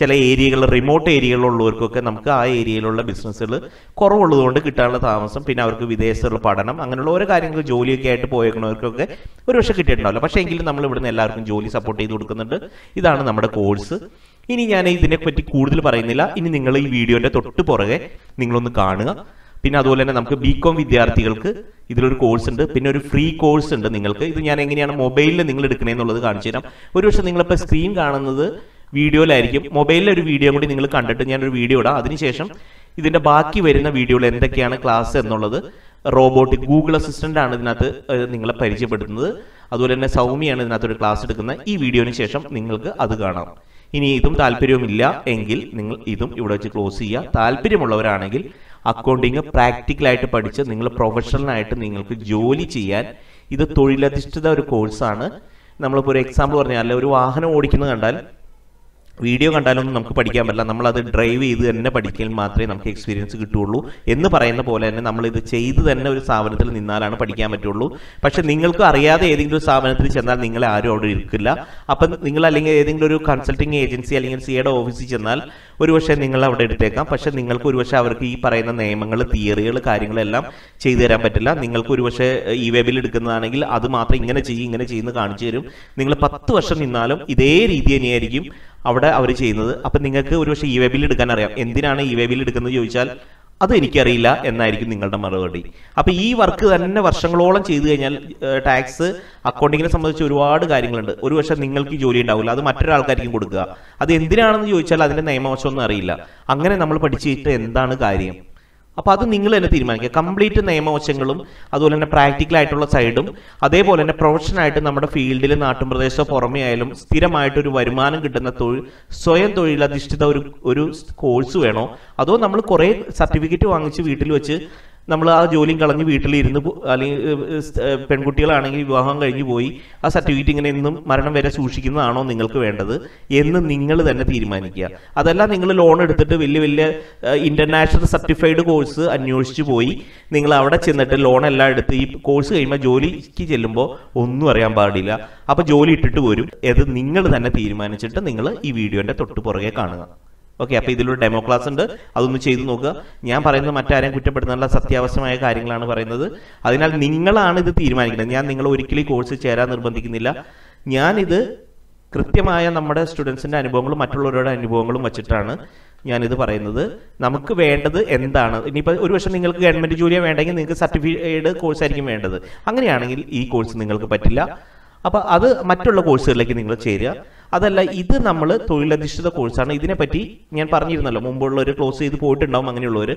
ചില ഏരിയകൾ, റിമോട്ട് ഏരിയകളുള്ളവർക്കൊക്കെ നമുക്ക് ആ ഏരിയയിലുള്ള ബിസിനസ്സുകൾ കുറവുള്ളതുകൊണ്ട് കിട്ടാനുള്ള താമസം, പിന്നെ അവർക്ക് വിദേശത്തുള്ള പഠനം, അങ്ങനെയുള്ള ഓരോ കാര്യങ്ങൾ ജോലിയൊക്കെ ആയിട്ട് പോയേക്കുന്നവർക്കൊക്കെ ഒരുപക്ഷെ കിട്ടിയിട്ടുണ്ടാവില്ല. പക്ഷേ എങ്കിലും നമ്മൾ ഇവിടുന്ന് എല്ലാവർക്കും ജോലി സപ്പോർട്ട് ചെയ്ത് കൊടുക്കുന്നുണ്ട്. ഇതാണ് നമ്മുടെ കോഴ്സ്. ഇനി ഞാൻ ഇതിനെപ്പറ്റി കൂടുതൽ പറയുന്നില്ല. ഇനി നിങ്ങൾ ഈ വീഡിയോൻ്റെ തൊട്ട് പുറകെ നിങ്ങളൊന്ന് കാണുക. പിന്നെ അതുപോലെ തന്നെ നമുക്ക് BCom വിദ്യാർത്ഥികൾക്ക് ഇതിലൊരു കോഴ്സ് ഉണ്ട്, പിന്നെ ഒരു ഫ്രീ കോഴ്സ് ഉണ്ട്. നിങ്ങൾക്ക് ഇത് ഞാൻ എങ്ങനെയാണ് മൊബൈലിൽ നിങ്ങൾ എടുക്കണമെന്നുള്ളത് കാണിച്ചു തരാം. ഒരുപക്ഷെ നിങ്ങളിപ്പോൾ സ്ക്രീൻ കാണുന്നത് വീഡിയോയിലായിരിക്കും. മൊബൈലിൽ ഒരു വീഡിയോ കൂടി നിങ്ങൾ കണ്ടിട്ട് ഞാനൊരു വീഡിയോ ഇടാം. അതിനുശേഷം ഇതിൻ്റെ ബാക്കി വരുന്ന വീഡിയോയിൽ എന്തൊക്കെയാണ് ക്ലാസ് എന്നുള്ളത്, റോബോട്ടിക് ഗൂഗിൾ അസിസ്റ്റൻ്റ് ആണ് ഇതിനകത്ത് നിങ്ങളെ പരിചയപ്പെടുത്തുന്നത്. അതുപോലെ തന്നെ സൗമ്യയാണ് ഇതിനകത്തൊരു ക്ലാസ് എടുക്കുന്നത്. ഈ വീഡിയോന് ശേഷം നിങ്ങൾക്ക് അത് കാണാം. ഇനി ഇതും താല്പര്യവുമില്ല എങ്കിൽ നിങ്ങൾ ഇതും ഇവിടെ വെച്ച് ക്ലോസ് ചെയ്യുക. താല്പര്യമുള്ളവരാണെങ്കിൽ അക്കൗണ്ടിങ് പ്രാക്ടിക്കലായിട്ട് പഠിച്ച് നിങ്ങൾ പ്രൊഫഷണലായിട്ട് നിങ്ങൾക്ക് ജോലി ചെയ്യാൻ, ഇത് തൊഴിലധിഷ്ഠിത ഒരു കോഴ്സാണ്. നമ്മളിപ്പോൾ ഒരു എക്സാമ്പിൾ പറഞ്ഞാൽ ഒരു വാഹനം ഓടിക്കുന്നത് കണ്ടാൽ വീഡിയോ കണ്ടാലൊന്നും നമുക്ക് പഠിക്കാൻ പറ്റില്ല. നമ്മളത് ഡ്രൈവ് ചെയ്ത് തന്നെ പഠിക്കാൻ മാത്രമേ നമുക്ക് എക്സ്പീരിയൻസ് കിട്ടുകയുള്ളൂ എന്ന് പറയുന്ന പോലെ തന്നെ നമ്മളിത് ചെയ്ത് തന്നെ ഒരു സ്ഥാപനത്തിൽ നിന്നാലാണ് പഠിക്കാൻ പറ്റുള്ളൂ. പക്ഷേ നിങ്ങൾക്ക് അറിയാതെ ഏതെങ്കിലും ഒരു സ്ഥാപനത്തിൽ ചെന്നാൽ നിങ്ങളെ ആരും അവിടെ ഇരിക്കില്ല. അപ്പം നിങ്ങൾ അല്ലെങ്കിൽ ഏതെങ്കിലും ഒരു കൺസൾട്ടിങ് ഏജൻസി അല്ലെങ്കിൽ സിയുടെ ഓഫീസിൽ ചെന്നാൽ ഒരുപക്ഷെ നിങ്ങൾ അവിടെ എടുത്തേക്കാം. പക്ഷേ നിങ്ങൾക്ക് ഒരുപക്ഷെ അവർക്ക് ഈ പറയുന്ന നിയമങ്ങൾ, തിയറികൾ, കാര്യങ്ങളെല്ലാം ചെയ്തു തരാൻ പറ്റില്ല. നിങ്ങൾക്ക് ഒരുപക്ഷെ ഈ വെബിൽ എടുക്കുന്നതാണെങ്കിൽ അത് മാത്രം ഇങ്ങനെ ചെയ്യും, ഇങ്ങനെ ചെയ്യുന്നത് കാണിച്ചു തരും. നിങ്ങൾ 10 വർഷം നിന്നാലും ഇതേ രീതി തന്നെയായിരിക്കും അവിടെ അവർ ചെയ്യുന്നത്. അപ്പം നിങ്ങൾക്ക് ഒരുപക്ഷെ ഈ വെബിൽ എടുക്കാൻ അറിയാം. എന്തിനാണ് ഈ വെബിൽ എടുക്കുന്നത് ചോദിച്ചാൽ അത് എനിക്കറിയില്ല എന്നായിരിക്കും നിങ്ങളുടെ മറുപടി. അപ്പം ഈ വർക്ക് തന്നെ വർഷങ്ങളോളം ചെയ്തു കഴിഞ്ഞാൽ ടാക്സ് അക്കൗണ്ടിങ്ങിനെ സംബന്ധിച്ച് ഒരുപാട് കാര്യങ്ങളുണ്ട്. ഒരുപക്ഷെ നിങ്ങൾക്ക് ജോലി ഉണ്ടാവില്ല, അത് മറ്റൊരാൾക്കാർക്കും കൊടുക്കുക. അത് എന്തിനാണെന്ന് ചോദിച്ചാൽ അതിൻ്റെ നിയമവശമൊന്നും അറിയില്ല. അങ്ങനെ നമ്മൾ പഠിച്ചിട്ട് എന്താണ് കാര്യം? അപ്പോൾ അത് നിങ്ങൾ തന്നെ തീരുമാനിക്കുക. കംപ്ലീറ്റ് നിയമവശങ്ങളും അതുപോലെ തന്നെ പ്രാക്ടിക്കലായിട്ടുള്ള സൈഡും അതേപോലെ തന്നെ പ്രൊഫഷനായിട്ട് നമ്മുടെ ഫീൽഡിൽ നാട്ടും പ്രദേശമോ പുറമേ ആയാലും സ്ഥിരമായിട്ടൊരു വരുമാനം കിട്ടുന്ന സ്വയം തൊഴിലധിഷ്ഠിത ഒരു കോഴ്സ് വേണോ, അതോ നമ്മൾ കുറേ സർട്ടിഫിക്കറ്റ് വാങ്ങിച്ച് വീട്ടിൽ വെച്ച് നമ്മൾ ആ ജോലിയും കളഞ്ഞ് വീട്ടിലിരുന്ന്, അല്ലെങ്കിൽ പെൺകുട്ടികളാണെങ്കിൽ വിവാഹം കഴിഞ്ഞ് പോയി ആ സർട്ടിഫിക്കറ്റ് ഇങ്ങനെ എന്നും മരണം വരെ സൂക്ഷിക്കുന്നതാണോ നിങ്ങൾക്ക് വേണ്ടത് എന്ന് നിങ്ങൾ തന്നെ തീരുമാനിക്കുക. അതല്ല നിങ്ങൾ ലോൺ എടുത്തിട്ട് വലിയ വലിയ ഇൻ്റർനാഷണൽ സർട്ടിഫൈഡ് കോഴ്സ് അന്വേഷിച്ച് പോയി നിങ്ങൾ അവിടെ ചെന്നിട്ട് ലോൺ എല്ലാം എടുത്ത് ഈ കോഴ്സ് കഴിയുമ്പോൾ ജോലിക്ക് ചെല്ലുമ്പോൾ ഒന്നും അറിയാൻ പാടില്ല, അപ്പോൾ ജോലി ഇട്ടിട്ട് വരും. അത് നിങ്ങൾ തന്നെ തീരുമാനിച്ചിട്ട് നിങ്ങൾ ഈ വീഡിയോൻ്റെ തൊട്ട് പുറകെ കാണുക. ഓക്കെ, അപ്പോൾ ഇതിലൊരു ഡെമോ ക്ലാസ് ഉണ്ട്, അതൊന്ന് ചെയ്തു നോക്കുക. ഞാൻ പറയുന്നത് മറ്റാരെയും കുറ്റപ്പെടുത്താനുള്ള സത്യാവശ്യമായ കാര്യങ്ങളാണ് പറയുന്നത്. അതിനാൽ നിങ്ങളാണ് ഇത് തീരുമാനിക്കുന്നത്. ഞാൻ നിങ്ങളെ ഒരിക്കലും കോഴ്സ് ചേരാൻ നിർബന്ധിക്കുന്നില്ല. ഞാനിത് കൃത്യമായ നമ്മുടെ സ്റ്റുഡൻസിൻ്റെ അനുഭവങ്ങളും മറ്റുള്ളവരുടെ അനുഭവങ്ങളും വച്ചിട്ടാണ് ഞാനിത് പറയുന്നത്. നമുക്ക് വേണ്ടത് എന്താണ്? ഇനിയിപ്പോൾ ഒരുപക്ഷെ നിങ്ങൾക്ക് ഗവൺമെൻറ് ജോലിയാണ് വേണ്ടെങ്കിൽ നിങ്ങൾക്ക് സർട്ടിഫൈഡ് കോഴ്സായിരിക്കും വേണ്ടത്. അങ്ങനെയാണെങ്കിൽ ഈ കോഴ്സ് നിങ്ങൾക്ക് പറ്റില്ല. അപ്പോൾ അത് മറ്റുള്ള കോഴ്സുകളിലേക്ക് നിങ്ങൾ ചേരുക. അതല്ല, ഇത് നമ്മൾ തൊഴിലധിഷ്ഠിത കോഴ്സാണ്. ഇതിനെപ്പറ്റി ഞാൻ പറഞ്ഞിരുന്നല്ലോ, മുമ്പുള്ളവർ ക്ലോസ് ചെയ്ത് പോയിട്ടുണ്ടാവും അങ്ങനെയുള്ളവർ.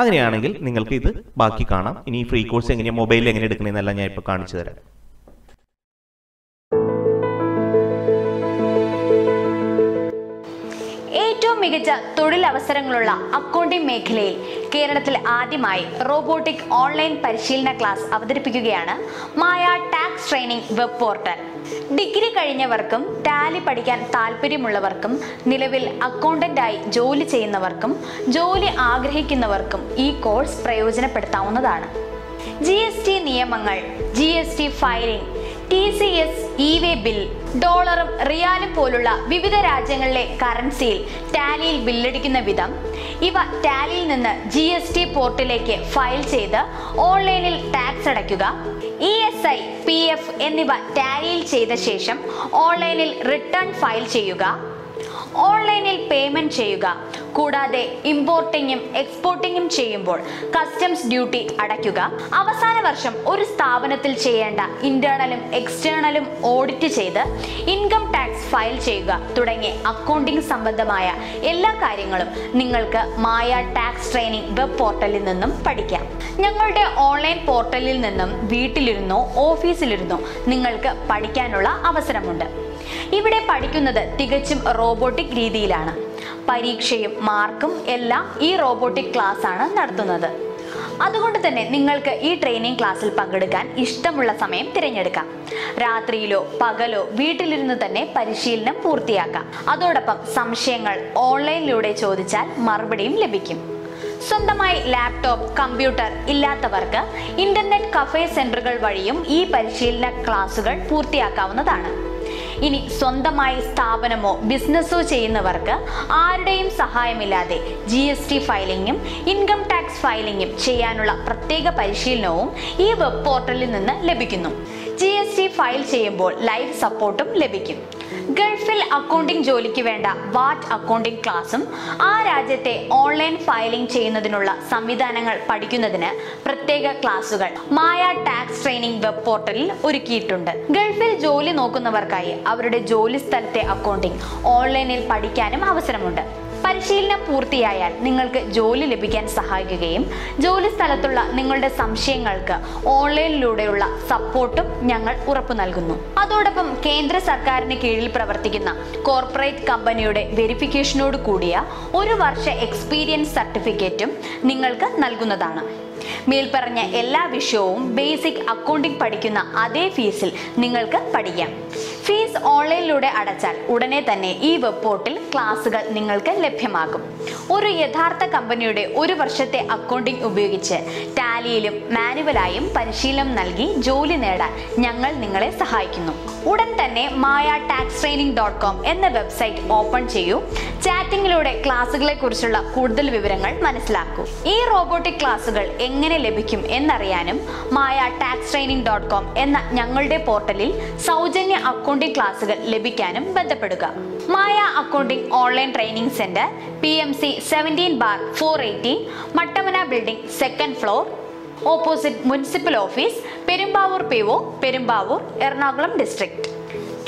അങ്ങനെയാണെങ്കിൽ നിങ്ങൾക്ക് ഇത് ബാക്കി കാണാം. ഇനി ഫ്രീ കോഴ്സ് എങ്ങനെയാണ്, മൊബൈലിൽ എങ്ങനെ എടുക്കണമെന്നെല്ലാം ഞാൻ ഇപ്പോൾ കാണിച്ചു തരാം. ഏറ്റവും Migata, Tudil Avasarangula, Accounting Makelay, Keralatil Adimai, Robotic Online Parishilna Class, Avadripigana, Maya Tax Training Web Portal. Degree കഴിഞ്ഞവർക്കും ടാലി പഠിക്കാൻ താൽപര്യമുള്ളവർക്കും നിലവിൽ അക്കൗണ്ടന്റായി ജോലി ചെയ്യുന്നവർക്കും ജോലി ആഗ്രഹിക്കുന്നവർക്കും ഈ കോഴ്സ് പ്രയോജനപ്പെടുത്താവുന്നതാണ്. GST നിയമങ്ങൾ, GST filing, TCS e-way bill, dollar റിയാൽ പോലുള്ള വിവിധ രാജ്യങ്ങളിലെ കറൻസിയിൽ ടാലിയിൽ ബില്ലടിക്കുന്ന വിധം ഇവ ടാലിയിൽ നിന്ന് GST പോർട്ടലിലേക്ക് ഫയൽ ചെയ്ത് ഓൺലൈനിൽ ടാക്സ് അടയ്ക്കുക. ESI, PF എന്നിവ ടാലിയിൽ ചെയ്ത ശേഷം ഓൺലൈനിൽ റിട്ടേൺ ഫയൽ ചെയ്യുക. ഓൺലൈനിൽ പേയ്മെന്റ് ചെയ്യുക. കൂടാതെ ഇമ്പോർട്ടിംഗും എക്സ്പോർട്ടിംഗും ചെയ്യുമ്പോൾ കസ്റ്റംസ് ഡ്യൂട്ടി അടയ്ക്കുക. അവസാന വർഷം ഒരു സ്ഥാപനത്തിൽ ചെയ്യേണ്ട ഇന്റേണലും എക്സ്റ്റേണലും ഓഡിറ്റ് ചെയ്ത് ഇൻകം ടാക്സ് ഫയൽ ചെയ്യുക തുടങ്ങിയ അക്കൗണ്ടിംഗ് സംബന്ധമായ എല്ലാ കാര്യങ്ങളും നിങ്ങൾക്ക് മായ ടാക്സ് ട്രെയിനിങ് വെബ് പോർട്ടലിൽ നിന്നും പഠിക്കാം. ഞങ്ങളുടെ ഓൺലൈൻ പോർട്ടലിൽ നിന്നും വീട്ടിലിരുന്നോ ഓഫീസിലിരുന്നോ നിങ്ങൾക്ക് പഠിക്കാനുള്ള അവസരമുണ്ട്. ഇവിടെ പഠിക്കുന്നത് തികച്ചും റോബോട്ടിക് രീതിയിലാണ്. പരീക്ഷയും മാർക്കും എല്ലാം ഈ റോബോട്ടിക് ക്ലാസ് ആണ് നടത്തുന്നത്. അതുകൊണ്ട് തന്നെ നിങ്ങൾക്ക് ഈ ട്രെയിനിങ് ക്ലാസ്സിൽ പങ്കെടുക്കാൻ ഇഷ്ടമുള്ള സമയം തിരഞ്ഞെടുക്കാം. രാത്രിയിലോ പകലോ വീട്ടിലിരുന്ന് തന്നെ പരിശീലനം പൂർത്തിയാക്കാം. അതോടൊപ്പം സംശയങ്ങൾ ഓൺലൈനിലൂടെ ചോദിച്ചാൽ മറുപടിയും ലഭിക്കും. സ്വന്തമായി ലാപ്ടോപ്പ്, കമ്പ്യൂട്ടർ ഇല്ലാത്തവർക്ക് ഇന്റർനെറ്റ് കഫേ സെന്ററുകൾ വഴിയും ഈ പരിശീലന ക്ലാസുകൾ പൂർത്തിയാക്കാവുന്നതാണ്. ഇനി സ്വന്തമായി സ്ഥാപനമോ ബിസിനസ്സോ ചെയ്യുന്നവർക്ക് ആരുടെയും സഹായമില്ലാതെ GST ഫയലിംഗും ഇൻകം ടാക്സ് ഫയലിംഗും ചെയ്യാനുള്ള പ്രത്യേക പരിശീലനവും ഈ വെബ് പോർട്ടലിൽ നിന്ന് ലഭിക്കുന്നു. GST ഫയൽ ചെയ്യുമ്പോൾ ലൈവ് സപ്പോർട്ടും ലഭിക്കും. ഗൾഫിൽ അക്കൗണ്ടിംഗ് ജോലിക്ക് വേണ്ട വാട്ട് അക്കൗണ്ടിംഗ് ക്ലാസും ആ രാജ്യത്തെ ഓൺലൈൻ ഫയലിംഗ് ചെയ്യുന്നതിനുള്ള സംവിധാനങ്ങൾ പഠിക്കുന്നതിന് പ്രത്യേക ക്ലാസുകൾ മായ ടാക്സ് ട്രെയിനിങ് വെബ് പോർട്ടലിൽ ഒരുക്കിയിട്ടുണ്ട്. ഗൾഫിൽ ജോലി നോക്കുന്നവർക്കായി അവരുടെ ജോലി സ്ഥലത്തെ അക്കൗണ്ടിംഗ് ഓൺലൈനിൽ പഠിക്കാനും അവസരമുണ്ട്. പരിശീലനം പൂർത്തിയായാൽ നിങ്ങൾക്ക് ജോലി ലഭിക്കാൻ സഹായിക്കുകയും ജോലി സ്ഥലത്തുള്ള നിങ്ങളുടെ സംശയങ്ങൾക്ക് ഓൺലൈനിലൂടെയുള്ള സപ്പോർട്ടും ഞങ്ങൾ ഉറപ്പു നൽകുന്നു. അതോടൊപ്പം കേന്ദ്ര സർക്കാരിന് കീഴിൽ പ്രവർത്തിക്കുന്ന കോർപ്പറേറ്റ് കമ്പനിയുടെ വെരിഫിക്കേഷനോട് കൂടിയ ഒരു വർഷ എക്സ്പീരിയൻസ് സർട്ടിഫിക്കറ്റും നിങ്ങൾക്ക് നൽകുന്നതാണ്. മേൽപ്പറഞ്ഞ എല്ലാ വിഷയവും ബേസിക് അക്കൗണ്ടിംഗ് പഠിക്കുന്ന അതേ ഫീസിൽ നിങ്ങൾക്ക് പഠിക്കാം. ഫീസ് ഓൺലൈനിലൂടെ അടച്ചാൽ ഉടനെ തന്നെ ഈ വെബ് പോർട്ടൽ ക്ലാസുകൾ നിങ്ങൾക്ക് ലഭ്യമാകും. ഒരു യഥാർത്ഥ കമ്പനിയുടെ ഒരു വർഷത്തെ അക്കൗണ്ടിംഗ് ഉപയോഗിച്ച് ടാലിയിലും മാനുവലായും പരിശീലനം നൽകി ജോലി നേടാൻ ഞങ്ങൾ നിങ്ങളെ സഹായിക്കുന്നു. ഉടൻ തന്നെ mayataxtraining.com എന്ന വെബ്സൈറ്റ് ഓപ്പൺ ചെയ്യൂ. ചാറ്റിംഗിലൂടെ ക്ലാസുകളെ കുറിച്ചുള്ള കൂടുതൽ വിവരങ്ങൾ മനസ്സിലാക്കൂ. ഈ റോബോട്ടിക് ക്ലാസുകൾ എങ്ങനെ ലഭിക്കും എന്നറിയാനും mayataxtraining.com എന്ന ഞങ്ങളുടെ പോർട്ടലിൽ സൗജന്യ അക്കൗണ്ടിംഗ് ക്ലാസുകൾ ലഭിക്കാനും ബന്ധപ്പെടുക. Maya accounting online training centre PMC 17/480 Mattamana building 2nd floor opposite municipal office, Perumbavoor PO, Perumbavoor, Ernakulam district,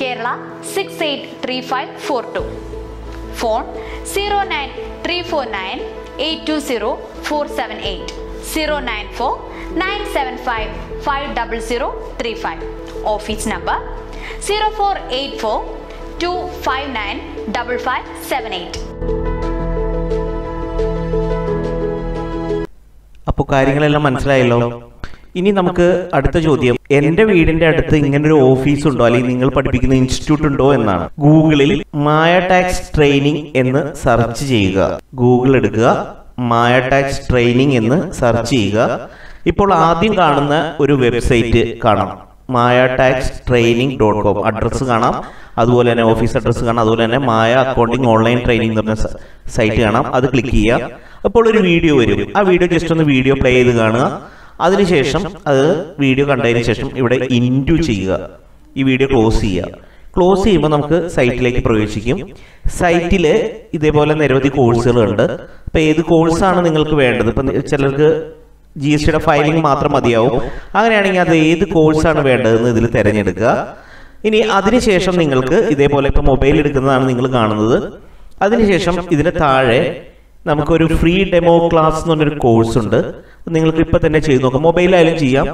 Kerala 683542. Phone 09349820478, 09497550035. Office number 0484259557. അപ്പോൾ കാര്യങ്ങളെല്ലാം മനസ്സിലായല്ലോ. ഇനി നമുക്ക് അടുത്ത ചോദ്യം, എൻ്റെ വീടിൻ്റെ അടുത്ത് ഇങ്ങനൊരു ഓഫീസ് ഉണ്ടോ അല്ലെങ്കിൽ നിങ്ങൾ പഠിപ്പിക്കുന്ന ഇൻസ്റ്റിറ്റ്യൂട്ട് ഉണ്ടോ എന്നാണ്. ഗൂഗിളിൽ മായ ടാക്സ് ട്രെയിനിങ് എന്ന് സെർച്ച് ചെയ്യുക. ഗൂഗിൾ എടുക്കുക, മായ ടാക്സ് ട്രെയിനിങ് എന്ന് സെർച്ച് ചെയ്യുക. ഇപ്പോൾ ആദ്യം കാണുന്ന ഒരു വെബ്സൈറ്റ് കാണാം, mayataxtraining.com. അഡ്രസ്സ് കാണാം, അതുപോലെ തന്നെ ഓഫീസ് അഡ്രസ്സ് കാണാം, അതുപോലെ തന്നെ മായ അക്കൗണ്ടിങ് ഓൺലൈൻ ട്രെയിനിങ് എന്ന് പറഞ്ഞ സൈറ്റ് കാണാം. അത് ക്ലിക്ക് ചെയ്യുക. അപ്പോൾ ഒരു വീഡിയോ വരും. ആ വീഡിയോ ജസ്റ്റ് ഒന്ന് വീഡിയോ പ്ലേ ചെയ്ത് കാണുക. അതിനുശേഷം അത് വീഡിയോ കണ്ടതിന് ശേഷം ഇവിടെ ഇൻറ്റു ചെയ്യുക. ഈ വീഡിയോ ക്ലോസ് ചെയ്യുക. ക്ലോസ് ചെയ്യുമ്പോൾ നമുക്ക് സൈറ്റിലേക്ക് പ്രവേശിക്കും. സൈറ്റിൽ ഇതേപോലെ നിരവധി കോഴ്സുകളുണ്ട്. അപ്പോൾ ഏത് കോഴ്സാണ് നിങ്ങൾക്ക് വേണ്ടത്? ഇപ്പം ചിലർക്ക് GST ഫയലിംഗ് മാത്രം മതിയാവും. അങ്ങനെയാണെങ്കിൽ അത് ഏത് കോഴ്സാണ് വേണ്ടതെന്ന് ഇതിൽ തിരഞ്ഞെടുക്കുക. ഇനി അതിനുശേഷം നിങ്ങൾക്ക് ഇതേപോലെ ഇപ്പോൾ മൊബൈൽ എടുക്കുന്നതാണ് നിങ്ങൾ കാണുന്നത്. അതിനുശേഷം ഇതിന് താഴെ നമുക്കൊരു ഫ്രീ ഡെമോ ക്ലാസ് എന്ന് പറഞ്ഞൊരു കോഴ്സുണ്ട്. നിങ്ങൾക്ക് ഇപ്പം തന്നെ ചെയ്ത് നോക്കാം, മൊബൈലായാലും ചെയ്യാം.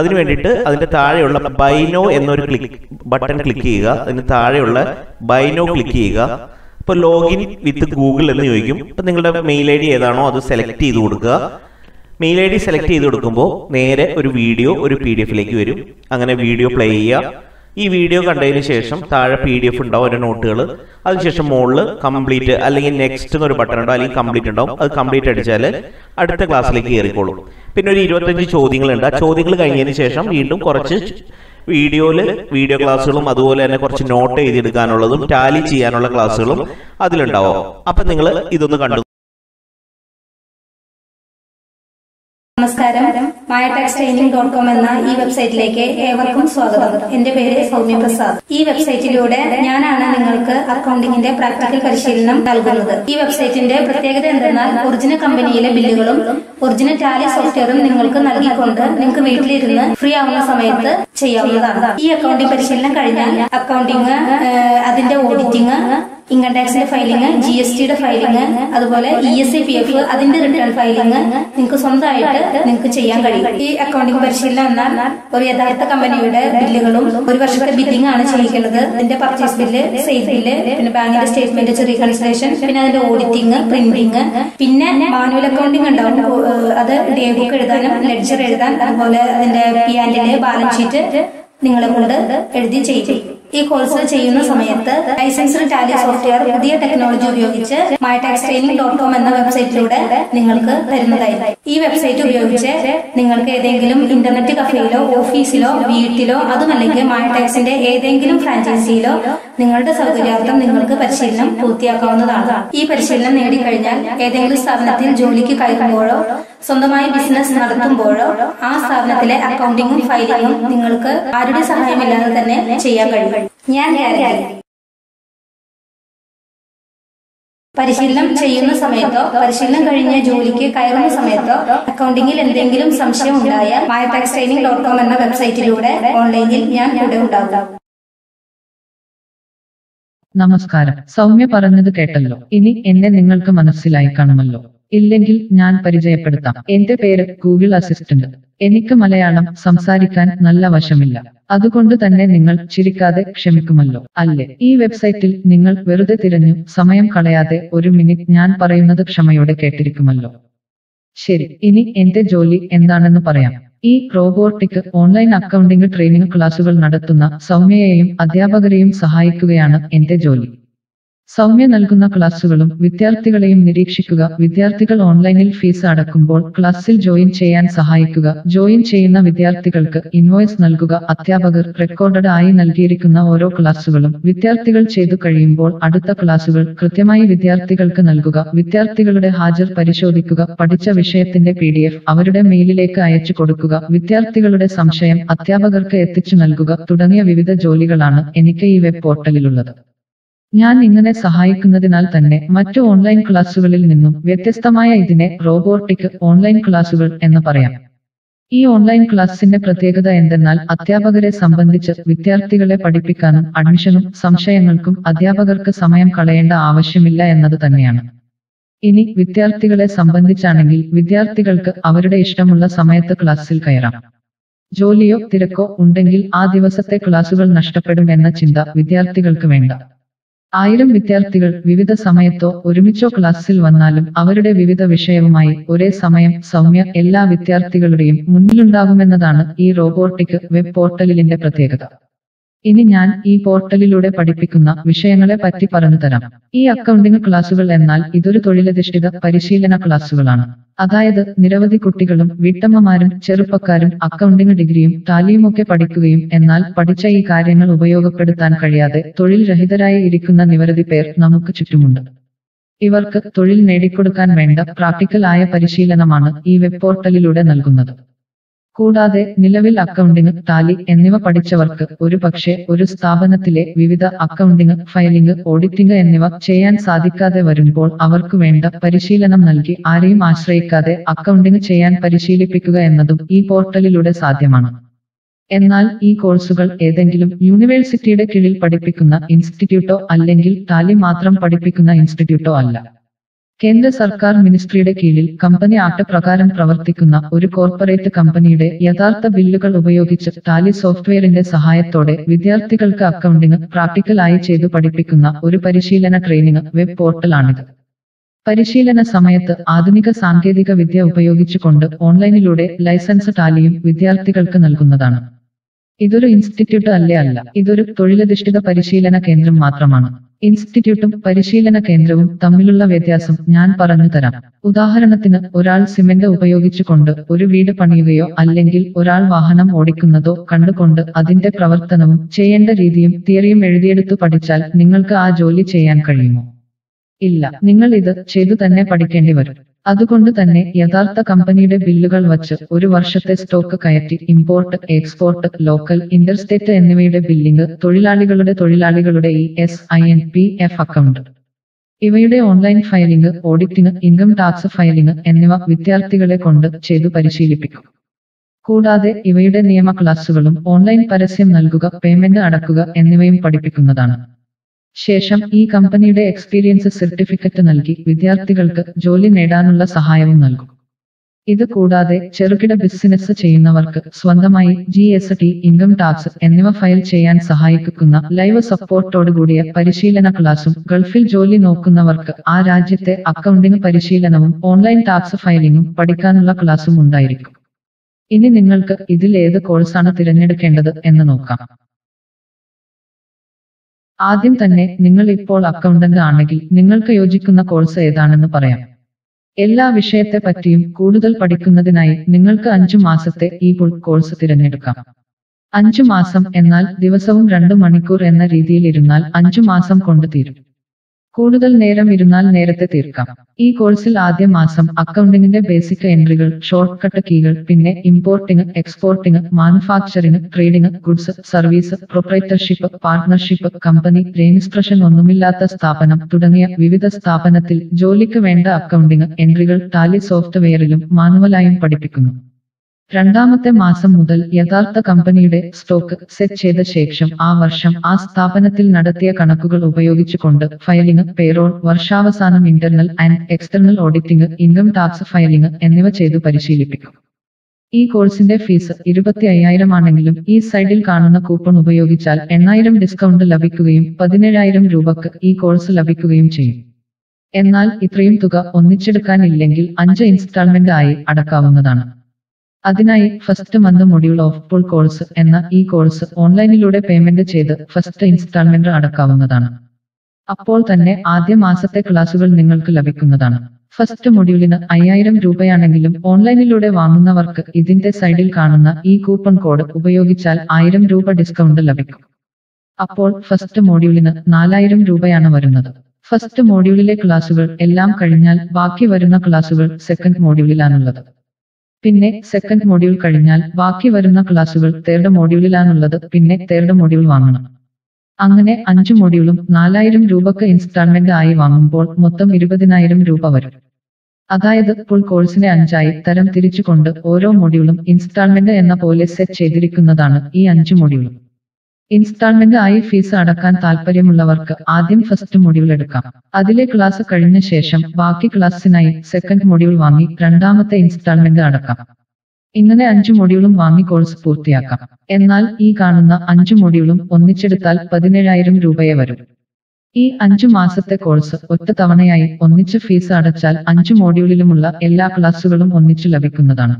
അതിന് വേണ്ടിയിട്ട് അതിൻ്റെ താഴെയുള്ള ബൈനോ എന്നൊരു ബട്ടൺ ക്ലിക്ക് ചെയ്യുക. അതിന് താഴെയുള്ള ബൈനോ ക്ലിക്ക് ചെയ്യുക. login with Google and the mail ID is selected. Mail ID selected a video or PDF like you. I'm video play this video contains PDF and note. I'll just complete next button. I'll complete it. I'll complete it. At the class like here. Pinodi video class room, and a coach note either the Ganolum, Tally Chianola class room, Adilanda. Up and the Namaskaram, mayataxtraining.com and e website like a welcome swagam in the various home prasad. E website Luda, Yana Ningalka, accounting in the practical curriculum, Dalgana. E website in the Protega and original company, Billigulum, original Tally software, Ningalka, Nagi Konda, Ninka weekly dinner, free hour Samaita, Chayamada. E accounting curriculum, accounting, Adinda auditing. Income tax filing, GST filing, ESA PF, return filing, accounting company, purchase bill, sale bill, bank statement reconciliation, auditing, printing, manual accounting and other day book, ledger, P&L, balance sheet. This course is a license and Tally software technology. mayataxtraining.com website. This website is available internet cafe, office, VT, MyTax and franchise. You can purchase this. Parishilam Chayuna Sameto, Parishilam Karina Juliki, Kairon Sameto, accounting and Dengilum Samsham Daya, mayataxtraining.com and website online. Namaskar, Saumya Parana the Catalo, Ini and then Ningal Kamanasila Kanamalo. Illengil Nan Parijayapadam, Ente Pair, Google Assistant. എനിക്ക് മലയാളം സംസാരിക്കാൻ നല്ല വശമില്ല അതുകൊണ്ട് തന്നെ നിങ്ങൾ ചിരിക്കാതെ ക്ഷമിക്കുമല്ലോ അല്ലേ ഈ വെബ്സൈറ്റിൽ നിങ്ങൾ വെറുതെ തിരഞ്ഞു സമയം കളയാതെ ഒരു മിനിറ്റ് ഞാൻ പറയുന്നത് ക്ഷമയോടെ കേട്ടിരിക്കുമല്ലോ ശരി ഇനി എൻ്റെ ജോലി എന്താണെന്ന് പറയാം ഈ റോബോട്ടിക് ഓൺലൈൻ അക്കൗണ്ടിംഗ് ട്രെയിനിംഗ് ക്ലാസുകൾ നടത്തുന്ന സൗമ്യയെയും അധ്യാപകരെയും സഹായിക്കുകയാണ് എൻ്റെ ജോലി സൗമ്യ നൽകുന്ന ക്ലാസുകളും വിദ്യാർത്ഥികളെയും നിരീക്ഷിക്കുക വിദ്യാർത്ഥികൾ ഓൺലൈനിൽ ഫീസ് അടയ്ക്കുമ്പോൾ ക്ലാസ്സിൽ ജോയിൻ ചെയ്യാൻ സഹായിക്കുക ജോയിൻ ചെയ്യുന്ന വിദ്യാർത്ഥികൾക്ക് ഇൻവോയ്സ് നൽകുക അധ്യാപകർ റെക്കോർഡഡ് ആയി നൽകിയിരിക്കുന്ന ഓരോ ക്ലാസുകളും വിദ്യാർത്ഥികൾ ചെയ്തു കഴിയുമ്പോൾ അടുത്ത ക്ലാസുകൾ കൃത്യമായി വിദ്യാർത്ഥികൾക്ക് നൽകുക വിദ്യാർത്ഥികളുടെ ഹാജർ പരിശോധിക്കുക പഠിച്ച വിഷയത്തിന്റെ PDF അവരുടെ മെയിലിലേക്ക് അയച്ചു കൊടുക്കുക വിദ്യാർത്ഥികളുടെ സംശയം അധ്യാപകർക്ക് എത്തിച്ചു നൽകുക തുടങ്ങിയ വിവിധ ജോലികളാണ് എനിക്ക് ഈ വെബ് പോർട്ടലിലുള്ളത് ഞാൻ ഇങ്ങനെ സഹായിക്കുന്നതിനാൽ തന്നെ മറ്റു ഓൺലൈൻ ക്ലാസുകളിൽ നിന്നും വ്യത്യസ്തമായ ഇതിനെ റോബോട്ടിക് ഓൺലൈൻ ക്ലാസുകൾ എന്ന് പറയാം. ഈ ഓൺലൈൻ ക്ലാസിന്റെ പ്രത്യേകത എന്തെന്നാൽ അധ്യാപകരെ സംബന്ധിച്ച് വിദ്യാർത്ഥികളെ പഠിപ്പിക്കാനും അഡ്മിഷനും സംശയങ്ങൾക്കും അധ്യാപകർക്ക് സമയം കളയേണ്ട ആവശ്യമില്ല എന്നത് തന്നെയാണ്. ഇനി വിദ്യാർത്ഥികളെ സംബന്ധിച്ചാണെങ്കിൽ വിദ്യാർത്ഥികൾക്ക് അവരുടെ ഇഷ്ടമുള്ള സമയത്ത് ക്ലാസ്സിൽ കയറാം. ജോലിയോ തിരക്കോ ഉണ്ടെങ്കിൽ ആ ദിവസത്തെ ക്ലാസുകൾ നഷ്ടപ്പെടുമെന്ന ചിന്ത വിദ്യാർത്ഥികൾക്ക് വേണ്ട. 1000 വിദ്യാർത്ഥികൾ വിവിധ സമയത്തോ ഒരുമിച്ചോ ക്ലാസ്സിൽ വന്നാലും അവരുടെ വിവിധ വിഷയവുമായി ഒരേ സമയം സൗമ്യ എല്ലാ വിദ്യാർത്ഥികളുടെയും മുന്നിലുണ്ടാകുമെന്നതാണ് ഈ റോബോട്ടിക് വെബ് പോർട്ടലിന്റെ പ്രത്യേകത. ഇനി ഞാൻ ഈ പോർട്ടലിലൂടെ പഠിപ്പിക്കുന്ന വിഷയങ്ങളെ പറ്റി പറഞ്ഞു തരാം. ഈ അക്കൗണ്ടിംഗ് ക്ലാസുകൾ എന്നാൽ ഇതൊരു തൊഴിലധിഷ്ഠിത പരിശീലന ക്ലാസുകളാണ്. അതായത് നിരവധി കുട്ടികളും വീട്ടമ്മമാരും ചെറുപ്പക്കാരും അക്കൗണ്ടിംഗ് ഡിഗ്രിയും താലിയുമൊക്കെ പഠിക്കുകയും എന്നാൽ പഠിച്ച ഈ കാര്യങ്ങൾ ഉപയോഗപ്പെടുത്താൻ കഴിയാതെ തൊഴിൽ രഹിതരായി ഇരിക്കുന്ന നിരവധി പേർ നമുക്ക് ചുറ്റുമുണ്ട്. ഇവർക്ക് തൊഴിൽ നേടിക്കൊടുക്കാൻ വേണ്ട പ്രാക്ടിക്കൽ ആയ പരിശീലനമാണ് ഈ വെബ് പോർട്ടലിലൂടെ നൽകുന്നത്. കൂടാതെ നിലവിൽ അക്കൗണ്ടിംഗ് ടാലി എന്നിവ പഠിച്ചവർക്ക് ഒരുപക്ഷേ ഒരു സ്ഥാപനത്തിലെ വിവിധ അക്കൗണ്ടിംഗ് ഫയലിംഗ് ഓഡിറ്റിംഗ് എന്നിവ ചെയ്യാൻ സാധിക്കാതെ വരുമ്പോൾ അവർക്ക് വേണ്ട പരിശീലനം നൽകി ആരെയും ആശ്രയിക്കാതെ അക്കൗണ്ടിംഗ് ചെയ്യാൻ പരിശീലിപ്പിക്കുക എന്നതും ഈ പോർട്ടലിലൂടെ സാധ്യമാണ്. എന്നാൽ ഈ കോഴ്സുകൾ ഏതെങ്കിലും യൂണിവേഴ്സിറ്റിയുടെ കീഴിൽ പഠിപ്പിക്കുന്ന ഇൻസ്റ്റിറ്റ്യൂട്ടോ അല്ലെങ്കിൽ ടാലി മാത്രം പഠിപ്പിക്കുന്ന ഇൻസ്റ്റിറ്റ്യൂട്ടോ അല്ല. കേന്ദ്ര സർക്കാർ മിനിസ്ട്രിയുടെ കീഴിൽ കമ്പനി ആട്ടപ്രകാരം പ്രവർത്തിക്കുന്ന ഒരു കോർപ്പറേറ്റ് കമ്പനിയുടെ യഥാർത്ഥ ബില്ലുകൾ ഉപയോഗിച്ച് ടാലി സോഫ്റ്റ്വെയറിന്റെ സഹായത്തോടെ വിദ്യാർത്ഥികൾക്ക് അക്കൗണ്ടിംഗ് പ്രാക്ടിക്കലായി ചെയ്തു പഠിപ്പിക്കുന്ന ഒരു പരിശീലന ട്രെയിനിംഗ് വെബ് പോർട്ടലാണിത്. പരിശീലന സമയത്ത് ആധുനിക സാങ്കേതിക വിദ്യ ഉപയോഗിച്ചുകൊണ്ട് ഓൺലൈനിലൂടെ ലൈസൻസ് ടാലിയും വിദ്യാർത്ഥികൾക്ക് നൽകുന്നതാണ്. ഇതൊരു ഇൻസ്റ്റിറ്റ്യൂട്ട് അല്ല, ഇതൊരു തൊഴിലധിഷ്ഠിത പരിശീലന കേന്ദ്രം മാത്രമാണ്. ഇൻസ്റ്റിറ്റ്യൂട്ടും പരിശീലന കേന്ദ്രവും തമ്മിലുള്ള വ്യത്യാസം ഞാൻ പറഞ്ഞു തരാം. ഉദാഹരണത്തിന്, ഒരാൾ സിമന്റ് ഉപയോഗിച്ചുകൊണ്ട് ഒരു വീട് പണിയുകയോ അല്ലെങ്കിൽ ഒരാൾ വാഹനം ഓടിക്കുന്നതോ കണ്ടുകൊണ്ട് അതിന്റെ പ്രവർത്തനവും ചെയ്യേണ്ട രീതിയും തിയറിയും എഴുതിയെടുത്തു പഠിച്ചാൽ നിങ്ങൾക്ക് ആ ജോലി ചെയ്യാൻ കഴിയുമോ? ഇല്ല, നിങ്ങൾ ഇത് ചെയ്തു തന്നെ പഠിക്കേണ്ടി വരും. അതുകൊണ്ട് തന്നെ യഥാർത്ഥ കമ്പനിയുടെ ബില്ലുകൾ വച്ച് ഒരു വർഷത്തെ സ്റ്റോക്ക് കയറ്റി ഇമ്പോർട്ട്, എക്സ്പോർട്ട്, ലോക്കൽ, ഇന്റർസ്റ്റേറ്റ് എന്നിവയുടെ ബില്ലിംഗ്, തൊഴിലാളികളുടെ ISIN PF അക്കൗണ്ട്, ഇവയുടെ online filing, auditing, income tax filing എന്നിവ വിദ്യാർത്ഥികളെ കൊണ്ട് ചെയ്തു പരിശീലിപ്പിക്കും. കൂടാതെ ഇവയുടെ നിയമ ക്ലാസുകളും ഓൺലൈൻ പരസ്യം നൽകുക, പേയ്മെന്റ് അടക്കുക എന്നിവയും പഠിപ്പിക്കുന്നതാണ്. ശേഷം ഈ കമ്പനിയുടെ എക്സ്പീരിയൻസ് സർട്ടിഫിക്കറ്റ് നൽകി വിദ്യാർത്ഥികൾക്ക് ജോലി നേടാനുള്ള സഹായവും നൽകും. ഇത് കൂടാതെ ചെറുകിട ബിസിനസ് ചെയ്യുന്നവർക്ക് സ്വന്തമായി GST, ഇൻകം ടാക്സ് എന്നിവ ഫയൽ ചെയ്യാൻ സഹായിക്കുന്ന ലൈവ് സപ്പോർട്ടോടുകൂടിയ പരിശീലന ക്ലാസും, ഗൾഫിൽ ജോലി നോക്കുന്നവർക്ക് ആ രാജ്യത്തെ അക്കൗണ്ടിംഗ് പരിശീലനവും ഓൺലൈൻ ടാക്സ് ഫയലിംഗും പഠിക്കാനുള്ള ക്ലാസും ഉണ്ടായിരിക്കും. ഇനി നിങ്ങൾക്ക് ഇതിൽ ഏത് കോഴ്സാണ് തിരഞ്ഞെടുക്കേണ്ടത് എന്ന് നോക്കാം. ആദ്യം തന്നെ, നിങ്ങൾ ഇപ്പോൾ അക്കൗണ്ടന്റ് ആണെങ്കിൽ നിങ്ങൾക്ക് യോജിക്കുന്ന കോഴ്സ് ഏതാണെന്ന് പറയാം. എല്ലാ വിഷയത്തെ പറ്റിയും കൂടുതൽ പഠിക്കുന്നതിനായി നിങ്ങൾക്ക് 5 മാസത്തെ e-book കോഴ്സ് തിരഞ്ഞെടുക്കാം. 5 മാസം എന്നാൽ ദിവസവും 2 മണിക്കൂർ എന്ന രീതിയിൽ ഇരുന്നാൽ 5 മാസം കൊണ്ട് തീരും. കൂടുതൽ നേരം ഇരുന്നാൽ നേരത്തെ തീർക്കാം. ഈ കോഴ്സിൽ ആദ്യ മാസം അക്കൗണ്ടിങ്ങിന്റെ ബേസിക് എൻട്രികൾ, ഷോർട്ട് കട്ട് കീകൾ, പിന്നെ importing, exporting, manufacturing, trading, goods, service, proprietorship, partnership, company registration, ഒന്നുമില്ലാത്ത സ്ഥാപനം തുടങ്ങിയ വിവിധ സ്ഥാപനത്തിൽ ജോലിക്ക് വേണ്ട അക്കൗണ്ടിംഗ് എൻട്രികൾ ടാലി സോഫ്റ്റ്വെയറിലും മാനുവലായും പഠിപ്പിക്കുന്നു. രണ്ടാമത്തെ മാസം മുതൽ യഥാർത്ഥ കമ്പനിയുടെ സ്റ്റോക്ക് സെറ്റ് ചെയ്ത ശേഷം ആ വർഷം ആ സ്ഥാപനത്തിൽ നടത്തിയ കണക്കുകൾ ഉപയോഗിച്ചുകൊണ്ട് ഫയലിംഗ്, പേറോൾ, വർഷാവസാനം, internal and external auditing, income tax filing എന്നിവ ചെയ്തു പരിശീലിപ്പിക്കും. ഈ കോഴ്സിന്റെ ഫീസ് 25,000 ആണെങ്കിലും ഈ സൈഡിൽ കാണുന്ന കൂപ്പൺ ഉപയോഗിച്ചാൽ 8,000 ഡിസ്കൗണ്ട് ലഭിക്കുകയും 17,000 രൂപക്ക് ഈ കോഴ്സ് ലഭിക്കുകയും ചെയ്യും. എന്നാൽ ഇത്രയും തുക ഒന്നിച്ചെടുക്കാനില്ലെങ്കിൽ 5 ഇൻസ്റ്റാൾമെന്റ് ആയി അടക്കാവുന്നതാണ്. അതിനായി first month module of full course എന്ന ഈ കോഴ്സ് ഓൺലൈനിലൂടെ പേയ്മെന്റ് ചെയ്ത് ഫസ്റ്റ് ഇൻസ്റ്റാൾമെന്റ് അടക്കാവുന്നതാണ്. അപ്പോൾ തന്നെ ആദ്യ മാസത്തെ ക്ലാസുകൾ നിങ്ങൾക്ക് ലഭിക്കുന്നതാണ്. ഫസ്റ്റ് മൊഡ്യൂളിന് 5,000 രൂപയാണെങ്കിലും ഓൺലൈനിലൂടെ വാങ്ങുന്നവർക്ക് ഇതിന്റെ സൈഡിൽ കാണുന്ന ഈ കൂപ്പൺ കോഡ് ഉപയോഗിച്ചാൽ 1,000 രൂപ ഡിസ്കൗണ്ട് ലഭിക്കും. അപ്പോൾ ഫസ്റ്റ് മൊഡ്യൂളിന് 4,000 രൂപയാണ് വരുന്നത്. ഫസ്റ്റ് മൊഡ്യൂളിലെ ക്ലാസുകൾ എല്ലാം കഴിഞ്ഞാൽ ബാക്കി വരുന്ന ക്ലാസുകൾ സെക്കൻഡ് മൊഡ്യൂളിലാണുള്ളത്. പിന്നെ സെക്കൻഡ് മൊഡ്യൂൾ കഴിഞ്ഞാൽ ബാക്കി വരുന്ന ക്ലാസുകൾ തേർഡ് മൊഡ്യൂളിലാണുള്ളത്. പിന്നെ തേർഡ് മൊഡ്യൂൾ വാങ്ങണം. അങ്ങനെ 5 മൊഡ്യൂളും 4,000 രൂപക്ക് ഇൻസ്റ്റാൾമെന്റ് ആയി വാങ്ങുമ്പോൾ മൊത്തം 20,000 രൂപ വരും. അതായത് ഫുൾ കോഴ്സിനെ 5ആയി തരം തിരിച്ചുകൊണ്ട് ഓരോ മൊഡ്യൂളും ഇൻസ്റ്റാൾമെന്റ് എന്ന പോലെ സെറ്റ് ചെയ്തിരിക്കുന്നതാണ് ഈ 5 മൊഡ്യൂളും. ഇൻസ്റ്റാൾമെന്റ് ആയി ഫീസ് അടക്കാൻ താല്പര്യമുള്ളവർക്ക് ആദ്യം ഫസ്റ്റ് മൊഡ്യൂൾ എടുക്കാം. അതിലെ ക്ലാസ് കഴിഞ്ഞ ശേഷം ബാക്കി ക്ലാസ്സിനായി സെക്കൻഡ് മൊഡ്യൂൾ വാങ്ങി രണ്ടാമത്തെ ഇൻസ്റ്റാൾമെന്റ് അടക്കാം. ഇങ്ങനെ 5 മൊഡ്യൂളും വാങ്ങി കോഴ്സ് പൂർത്തിയാക്കാം. എന്നാൽ ഈ കാണുന്ന 5 മൊഡ്യൂളും ഒന്നിച്ചെടുത്താൽ 17,000 രൂപയെ വരും. ഈ 5 മാസത്തെ കോഴ്സ് ഒറ്റ തവണയായി ഒന്നിച്ച് ഫീസ് അടച്ചാൽ 5 മൊഡ്യൂളിലുമുള്ള എല്ലാ ക്ലാസുകളും ഒന്നിച്ചു ലഭിക്കുന്നതാണ്.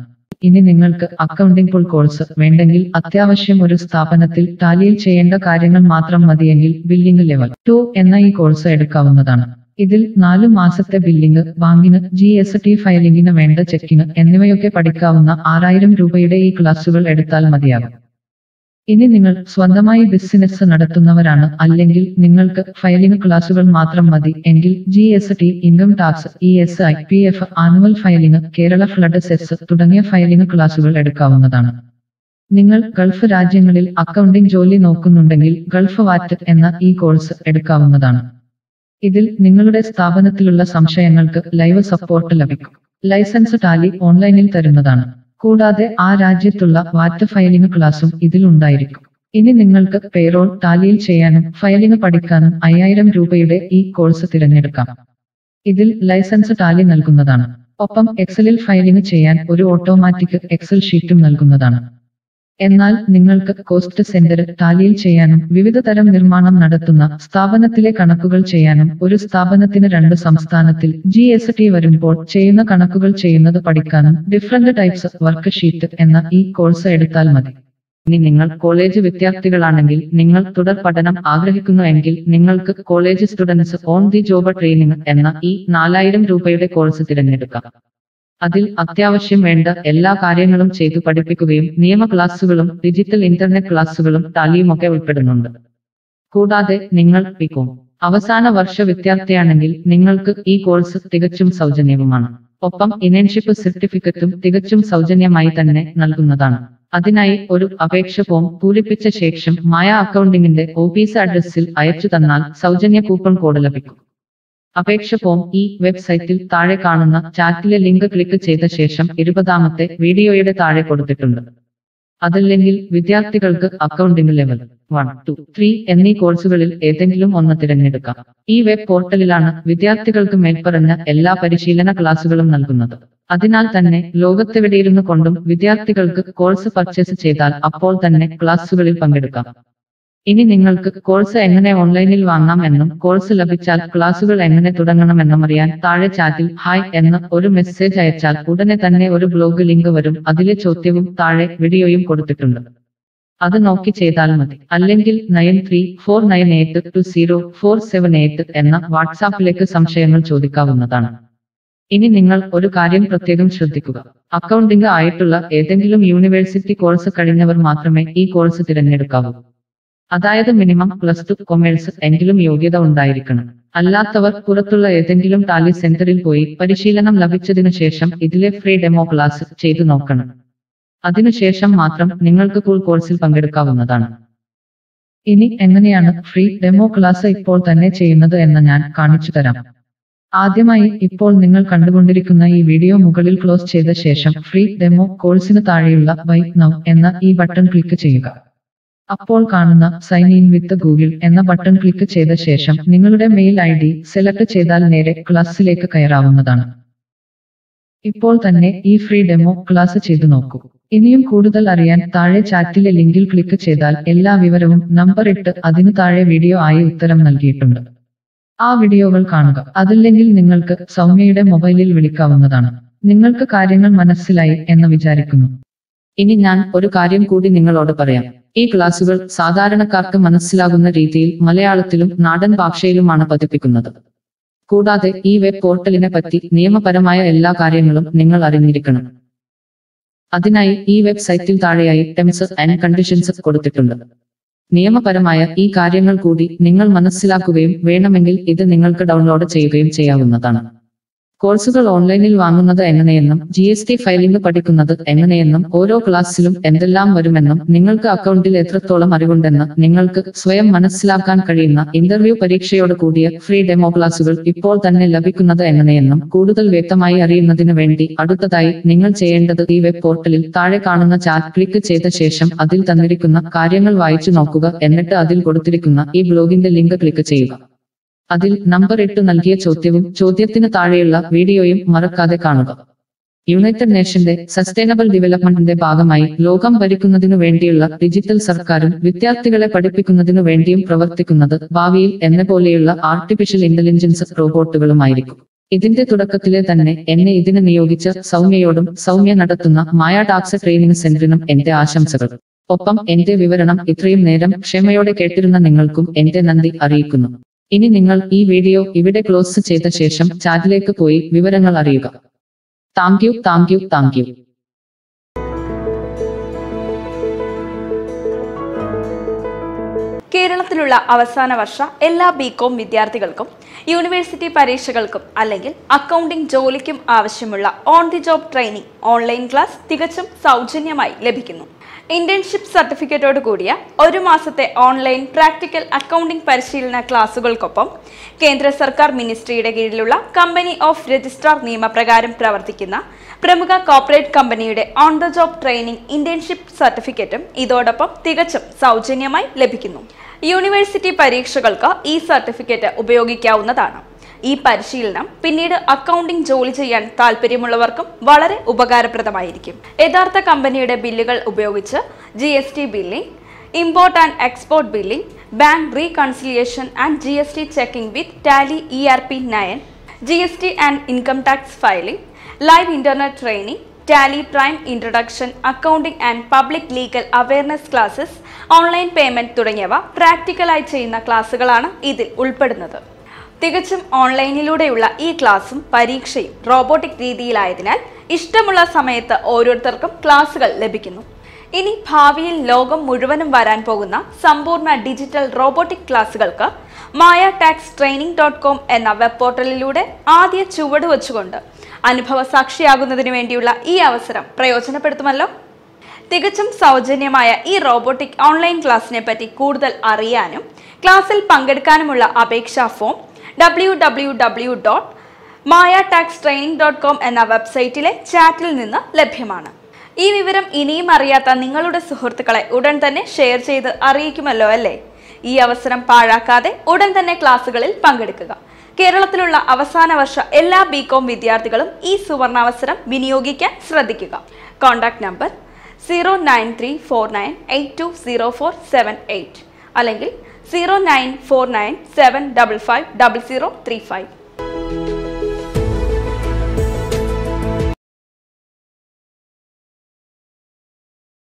ഇനി നിങ്ങൾക്ക് അക്കൗണ്ടിംഗ് ഫുൾ കോഴ്സ് വേണ്ടെങ്കിൽ അത്യാവശ്യം ഒരു സ്ഥാപനത്തിൽ ടാലിയിൽ ചെയ്യേണ്ട കാര്യങ്ങൾ മാത്രം മതിയെങ്കിൽ ബില്ലിംഗ് ലെവൽ 2 എന്ന ഈ കോഴ്സ് എടുക്കാവുന്നതാണ്. ഇതിൽ 4 മാസത്തെ ബില്ലിംഗ്, ബാങ്കിങ്, GST ഫയലിംഗിന് വേണ്ട ചെക്കിങ് എന്നിവയൊക്കെ പഠിക്കാവുന്ന 6,000 രൂപയുടെ ഈ ക്ലാസുകൾ എടുത്താൽ മതിയാകും. ഇനി നിങ്ങൾ സ്വന്തമായി ബിസിനസ് നടത്തുന്നവരാണ് അല്ലെങ്കിൽ നിങ്ങൾക്ക് ഫയലിംഗ് ക്ലാസുകൾ മാത്രം മതി എങ്കിൽ GST, income tax, ESI PF, annual filing, Kerala flood cess തുടങ്ങിയ ഫയലിംഗ് ക്ലാസുകൾ എടുക്കാവുന്നതാണ്. നിങ്ങൾ ഗൾഫ് രാജ്യങ്ങളിൽ അക്കൗണ്ടിംഗ് ജോലി നോക്കുന്നുണ്ടെങ്കിൽ ഗൾഫ് വാറ്റ് എന്ന ഈ കോഴ്സ് എടുക്കാവുന്നതാണ്. ഇതിൽ നിങ്ങളുടെ സ്ഥാപനത്തിലുള്ള സംശയങ്ങൾക്ക് ലൈവ് സപ്പോർട്ട് ലഭിക്കും. ലൈസൻസ് ടാലി ഓൺലൈനിൽ തരുന്നതാണ്. കൂടാതെ ആ രാജ്യത്തുള്ള വാറ്റ് ഫയലിംഗ് ക്ലാസും ഇതിൽ ഉണ്ടായിരിക്കും. ഇനി നിങ്ങൾക്ക് പേറോൾ ടാലിയിൽ ചെയ്യാനും ഫയലിംഗ് പഠിക്കാനും 5,000 രൂപയുടെ ഈ കോഴ്സ് തിരഞ്ഞെടുക്കാം. ഇതിൽ ലൈസൻസ് ടാലി നൽകുന്നതാണ്. ഒപ്പം എക്സലിൽ ഫയലിംഗ് ചെയ്യാൻ ഒരു ഓട്ടോമാറ്റിക് എക്സൽ ഷീറ്റും നൽകുന്നതാണ്. എന്നാൽ നിങ്ങൾക്ക് കോസ്റ്റ് സെന്റർ ടാലിയിൽ ചെയ്യാനും വിവിധ തരം നിർമ്മാണം നടത്തുന്ന സ്ഥാപനത്തിലെ കണക്കുകൾ ചെയ്യാനും ഒരു സ്ഥാപനത്തിന് 2 സംസ്ഥാനത്തിൽ GST വരുമ്പോൾ ചെയ്യുന്ന കണക്കുകൾ ചെയ്യുന്നത് പഠിക്കാനും ഡിഫറന്റ് ടൈപ്സ് വർക്ക് ഷീറ്റ് എന്ന ഈ കോഴ്സ് എടുത്താൽ മതി. ഇനി നിങ്ങൾ കോളേജ് വിദ്യാർത്ഥികളാണെങ്കിൽ നിങ്ങൾ തുടർ പഠനം ആഗ്രഹിക്കുന്നുവെങ്കിൽ നിങ്ങൾക്ക് college students on the job training എന്ന ഈ 4000 രൂപയുടെ കോഴ്സ് തിരഞ്ഞെടുക്കാം. അതിൽ അത്യാവശ്യം വേണ്ട എല്ലാ കാര്യങ്ങളും ചെയ്തു പഠിപ്പിക്കുകയും നിയമ ക്ലാസ്സുകളും ഡിജിറ്റൽ ഇന്റർനെറ്റ് ക്ലാസ്സുകളും ടാലിയുമൊക്കെ ഉൾപ്പെടുന്നുണ്ട്. കൂടാതെ നിങ്ങൾ പികോം അവസാന വർഷ വിദ്യാർത്ഥിയാണെങ്കിൽ നിങ്ങൾക്ക് ഈ കോഴ്സ് തികച്ചും സൗജന്യവുമാണ്. ഒപ്പം ഇന്റേൺഷിപ്പ് സർട്ടിഫിക്കറ്റും തികച്ചും സൗജന്യമായി തന്നെ നൽകുന്നതാണ്. അതിനായി ഒരു അപേക്ഷ ഫോം പൂരിപ്പിച്ച ശേഷം മായ അക്കൗണ്ടിങ്ങിന്റെ ഓഫീസ് അഡ്രസ്സിൽ അയച്ചു തന്നാൽ സൗജന്യ കൂപ്പൺ കോഡ് ലഭിക്കും. അപേക്ഷ ഫോം ഈ വെബ്സൈറ്റിൽ താഴെ കാണുന്ന ചാറ്റിലെ ലിങ്ക് ക്ലിക്ക് ചെയ്ത ശേഷം 20ാമത്തെ വീഡിയോയുടെ താഴെ കൊടുത്തിട്ടുണ്ട്. അതല്ലെങ്കിൽ വിദ്യാർത്ഥികൾക്ക് അക്കൗണ്ടിംഗ് ലെവൽ 1, 2, 3 എന്നീ കോഴ്സുകളിൽ ഏതെങ്കിലും ഒന്ന് തിരഞ്ഞെടുക്കാം. ഈ വെബ് പോർട്ടലിലാണ് വിദ്യാർത്ഥികൾക്ക് മേൽപ്പറഞ്ഞ എല്ലാ പരിശീലന ക്ലാസുകളും നൽകുന്നത്. അതിനാൽ തന്നെ ലോകത്തെവിടെയിരുന്നു കൊണ്ടും വിദ്യാർത്ഥികൾക്ക് കോഴ്സ് പർച്ചേസ് ചെയ്താൽ അപ്പോൾ തന്നെ ക്ലാസുകളിൽ പങ്കെടുക്കാം. ഇനി നിങ്ങൾക്ക് കോഴ്സ് എങ്ങനെ ഓൺലൈനിൽ വാങ്ങാം എന്നും കോഴ്സ് ലഭിച്ചാൽ ക്ലാസുകൾ എങ്ങനെ തുടങ്ങണമെന്നും അറിയാൻ താഴെ ചാറ്റിൽ ഹായ് എന്ന് ഒരു മെസ്സേജ് അയച്ചാൽ ഉടനെ തന്നെ ഒരു ബ്ലോഗ് ലിങ്ക് വരും. അതിലെ ചോദ്യവും താഴെ വീഡിയോയും കൊടുത്തിട്ടുണ്ട്. അത് നോക്കി ചെയ്താൽ മതി. അല്ലെങ്കിൽ 9349820478 എന്ന വാട്സാപ്പിലേക്ക് സംശയങ്ങൾ ചോദിക്കാവുന്നതാണ്. ഇനി നിങ്ങൾ ഒരു കാര്യം പ്രത്യേകം ശ്രദ്ധിക്കുക. അക്കൗണ്ടിംഗ് ആയിട്ടുള്ള ഏതെങ്കിലും യൂണിവേഴ്സിറ്റി കോഴ്സ് കഴിഞ്ഞവർ മാത്രമേ ഈ കോഴ്സ് തിരഞ്ഞെടുക്കാവൂ. അതായത് മിനിമം +2 കൊമേഴ്സ് എങ്കിലും യോഗ്യത ഉണ്ടായിരിക്കണം. അല്ലാത്തവർ പുറത്തുള്ള ഏതെങ്കിലും ടാലി സെന്ററിൽ പോയി പരിശീലനം ലഭിച്ചതിനു ശേഷം ഇതിലെ ഫ്രീ ഡെമോ ക്ലാസ് ചെയ്തു നോക്കണം. അതിനുശേഷം മാത്രം നിങ്ങൾക്ക് ഫുൾ കോഴ്സിൽ പങ്കെടുക്കാവുന്നതാണ്. ഇനി എങ്ങനെയാണ് ഫ്രീ ഡെമോ ക്ലാസ് ഇപ്പോൾ തന്നെ ചെയ്യുന്നത് എന്ന് ഞാൻ കാണിച്ചു തരാം. ആദ്യമായി ഇപ്പോൾ നിങ്ങൾ കണ്ടുകൊണ്ടിരിക്കുന്ന ഈ വീഡിയോ മുകളിൽ ക്ലോസ് ചെയ്ത ശേഷം ഫ്രീ ഡെമോ കോഴ്സിന് താഴെയുള്ള ബൈ നൗ എന്ന ഈ ബട്ടൺ ക്ലിക്ക് ചെയ്യുക. അപ്പോൾ കാണുന്ന സൈൻ ഇൻ വിത്ത് ഗൂഗിൾ എന്ന ബട്ടൺ ക്ലിക്ക് ചെയ്ത ശേഷം നിങ്ങളുടെ മെയിൽ ID സെലക്ട് ചെയ്താൽ നേരെ ക്ലാസ്സിലേക്ക് കയറാവുന്നതാണ്. ഇപ്പോൾ തന്നെ ഈ ഫ്രീ ഡെമോ ക്ലാസ് ചെയ്തു നോക്കൂ. ഇനിയും കൂടുതൽ അറിയാൻ താഴെ ചാറ്റിലെ ലിങ്കിൽ ക്ലിക്ക് ചെയ്താൽ എല്ലാ വിവരവും നമ്പറിട്ട് അതിനു താഴെ വീഡിയോ ആയി ഉത്തരം നൽകിയിട്ടുണ്ട്. ആ വീഡിയോകൾ കാണുക. അതല്ലെങ്കിൽ നിങ്ങൾക്ക് സൗമ്യയുടെ മൊബൈലിൽ വിളിക്കാവുന്നതാണ്. നിങ്ങൾക്ക് കാര്യങ്ങൾ മനസ്സിലായി എന്ന് വിചാരിക്കുന്നു. ഇനി ഞാൻ ഒരു കാര്യം കൂടി നിങ്ങളോട് പറയാം. ഈ ക്ലാസുകൾ സാധാരണക്കാർക്ക് മനസ്സിലാകുന്ന രീതിയിൽ മലയാളത്തിലും നാടൻ ഭാഷയിലുമാണ് പതിപ്പിക്കുന്നത്. കൂടാതെ ഈ വെബ് പോർട്ടലിനെ പറ്റി നിയമപരമായ എല്ലാ കാര്യങ്ങളും നിങ്ങൾ അറിഞ്ഞിരിക്കണം. അതിനായി ഈ വെബ്സൈറ്റിൽ താഴെയായി ടേംസ് ആൻഡ് കണ്ടീഷൻസ് കൊടുത്തിട്ടുണ്ട്. നിയമപരമായ ഈ കാര്യങ്ങൾ കൂടി നിങ്ങൾ മനസ്സിലാക്കുകയും വേണമെങ്കിൽ ഇത് നിങ്ങൾക്ക് ഡൗൺലോഡ് ചെയ്യുകയും ചെയ്യാവുന്നതാണ്. കോഴ്സുകൾ ഓൺലൈനിൽ വാങ്ങുന്നത് എങ്ങനെയെന്നും GST ഫയലിംഗ് പഠിക്കുന്നത് എങ്ങനെയെന്നും ഓരോ ക്ലാസ്സിലും എന്തെല്ലാം വരുമെന്നും നിങ്ങൾക്ക് അക്കൗണ്ടിൽ എത്രത്തോളം അറിവുണ്ടെന്ന് നിങ്ങൾക്ക് സ്വയം മനസ്സിലാക്കാൻ കഴിയുന്ന ഇന്റർവ്യൂ പരീക്ഷയോട് കൂടിയ ഫ്രീ ഡെമോ ക്ലാസുകൾ ഇപ്പോൾ തന്നെ ലഭിക്കുന്നത് എങ്ങനെയെന്നും കൂടുതൽ വ്യക്തമായി അറിയുന്നതിനു വേണ്ടി അടുത്തതായി നിങ്ങൾ ചെയ്യേണ്ടത് ഈ വെബ് പോർട്ടലിൽ താഴെ കാണുന്ന ചാറ്റ് ക്ലിക്ക് ചെയ്ത ശേഷം അതിൽ തന്നിരിക്കുന്ന കാര്യങ്ങൾ വായിച്ചു നോക്കുക. എന്നിട്ട് അതിൽ കൊടുത്തിരിക്കുന്ന ഈ ബ്ലോഗിന്റെ ലിങ്ക് ക്ലിക്ക് ചെയ്യുക. അതിൽ നമ്പറിട്ട് നൽകിയ ചോദ്യവും ചോദ്യത്തിന് താഴെയുള്ള വീഡിയോയും മറക്കാതെ കാണുക. യുണൈറ്റഡ് നേഷന്റെ സസ്റ്റൈനബിൾ ഡെവലപ്മെന്റിന്റെ ഭാഗമായി ലോകം ഭരിക്കുന്നതിനു വേണ്ടിയുള്ള ഡിജിറ്റൽ സർക്കാരും വിദ്യാർത്ഥികളെ പഠിപ്പിക്കുന്നതിനു വേണ്ടിയും പ്രവർത്തിക്കുന്നത് ഭാവിയിൽ എന്നെ പോലെയുള്ള ആർട്ടിഫിഷ്യൽ ഇന്റലിജൻസ് റോബോട്ടുകളുമായിരിക്കും. ഇതിന്റെ തുടക്കത്തിലെ തന്നെ എന്നെ ഇതിന് നിയോഗിച്ച സൗമ്യയോടും സൗമ്യ നടത്തുന്ന മായാടാക്സ് ട്രെയിനിങ് സെന്ററിനും എന്റെ ആശംസകൾ. ഒപ്പം എന്റെ വിവരണം ഇത്രയും നേരം ക്ഷമയോടെ കേട്ടിരുന്ന നിങ്ങൾക്കും എന്റെ നന്ദി അറിയിക്കുന്നു. ഇനി നിങ്ങൾ ഈ വീഡിയോ ഇവിടെ ക്ലോസ് ചെയ്ത ശേഷം ചാറ്റിലേക്ക് പോയി വിവരങ്ങൾ അറിയുക. Thank you. കേരളത്തിലുള്ള അവസാന വർഷ എല്ലാ BCom വിദ്യാർത്ഥികൾക്കും യൂണിവേഴ്സിറ്റി പരീക്ഷകൾക്കും അല്ലെങ്കിൽ അക്കൗണ്ടിംഗ് ജോലിക്കും ആവശ്യമുള്ള on the job training online class തികച്ചും സൗജന്യമായി ലഭിക്കുന്നു. ഇന്റേൺഷിപ്പ് സർട്ടിഫിക്കറ്റോട് കൂടിയ 1 മാസത്തെ ഓൺലൈൻ പ്രാക്ടിക്കൽ അക്കൗണ്ടിംഗ് പരിശീലന ക്ലാസുകൾക്കൊപ്പം കേന്ദ്ര സർക്കാർ മിനിസ്ട്രിയുടെ കീഴിലുള്ള കമ്പനി ഓഫ് രജിസ്ട്രാർ നിയമപ്രകാരം പ്രവർത്തിക്കുന്ന പ്രമുഖ കോർപ്പറേറ്റ് കമ്പനിയുടെ on the job training internship സർട്ടിഫിക്കറ്റും ഇതോടൊപ്പം തികച്ചും സൗജന്യമായി ലഭിക്കുന്നു. യൂണിവേഴ്സിറ്റി പരീക്ഷകൾക്ക് ഈ സർട്ടിഫിക്കറ്റ് ഉപയോഗിക്കാവുന്നതാണ്. ഈ പരിശീലനം പിന്നീട് അക്കൗണ്ടിംഗ് ജോലി ചെയ്യാൻ താൽപര്യമുള്ളവർക്കും വളരെ ഉപകാരപ്രദമായിരിക്കും. യഥാർത്ഥ കമ്പനിയുടെ ബില്ലുകൾ ഉപയോഗിച്ച് GST billing, import and export billing, bank reconciliation and GST checking with Tally ERP 9, GST and income tax filing, live internet training, Tally Prime introduction, accounting and public legal awareness classes, online payment തുടങ്ങിയവ പ്രാക്ടിക്കലായി ചെയ്യുന്ന ക്ലാസുകളാണ് ഇതിൽ ഉൾപ്പെടുന്നത്. തികച്ചും ഓൺലൈനിലൂടെയുള്ള ഈ ക്ലാസും പരീക്ഷയും robotic രീതിയിലായതിനാൽ ഇഷ്ടമുള്ള സമയത്ത് ഓരോരുത്തർക്കും ക്ലാസുകൾ ലഭിക്കുന്നു. ഇനി ഭാവിയിൽ ലോകം മുഴുവനും വരാൻ പോകുന്ന സമ്പൂർണ്ണ ഡിജിറ്റൽ റോബോട്ടിക് ക്ലാസുകൾക്ക് mayataxtraining.com എന്ന വെബ് പോർട്ടലിലൂടെ ആദ്യ ചുവട് വച്ചുകൊണ്ട് അനുഭവ സാക്ഷിയാകുന്നതിനു വേണ്ടിയുള്ള ഈ അവസരം പ്രയോജനപ്പെടുത്തുമല്ലോ. തികച്ചും സൗജന്യമായ ഈ റോബോട്ടിക് ഓൺലൈൻ ക്ലാസിനെ പറ്റി കൂടുതൽ അറിയാനും ക്ലാസ്സിൽ പങ്കെടുക്കാനുമുള്ള അപേക്ഷാ ഫോം www.mayataxtraining.com എന്ന വെബ്സൈറ്റിലെ ചാറ്റിൽ നിന്ന് ലഭ്യമാണ്. ഈ വിവരം ഇനിയും അറിയാത്ത നിങ്ങളുടെ സുഹൃത്തുക്കളെ ഉടൻ തന്നെ ഷെയർ ചെയ്ത് അറിയിക്കുമല്ലോ അല്ലേ? ഈ അവസരം പാഴാക്കാതെ ഉടൻ തന്നെ ക്ലാസുകളിൽ പങ്കെടുക്കുക. കേരളത്തിലുള്ള അവസാന വർഷ എല്ലാ BCom വിദ്യാർത്ഥികളും ഈ സുവർണാവസരം വിനിയോഗിക്കാൻ ശ്രദ്ധിക്കുക. കോൺടാക്ട് നമ്പർ 09349820478 അല്ലെങ്കിൽ 09497550035.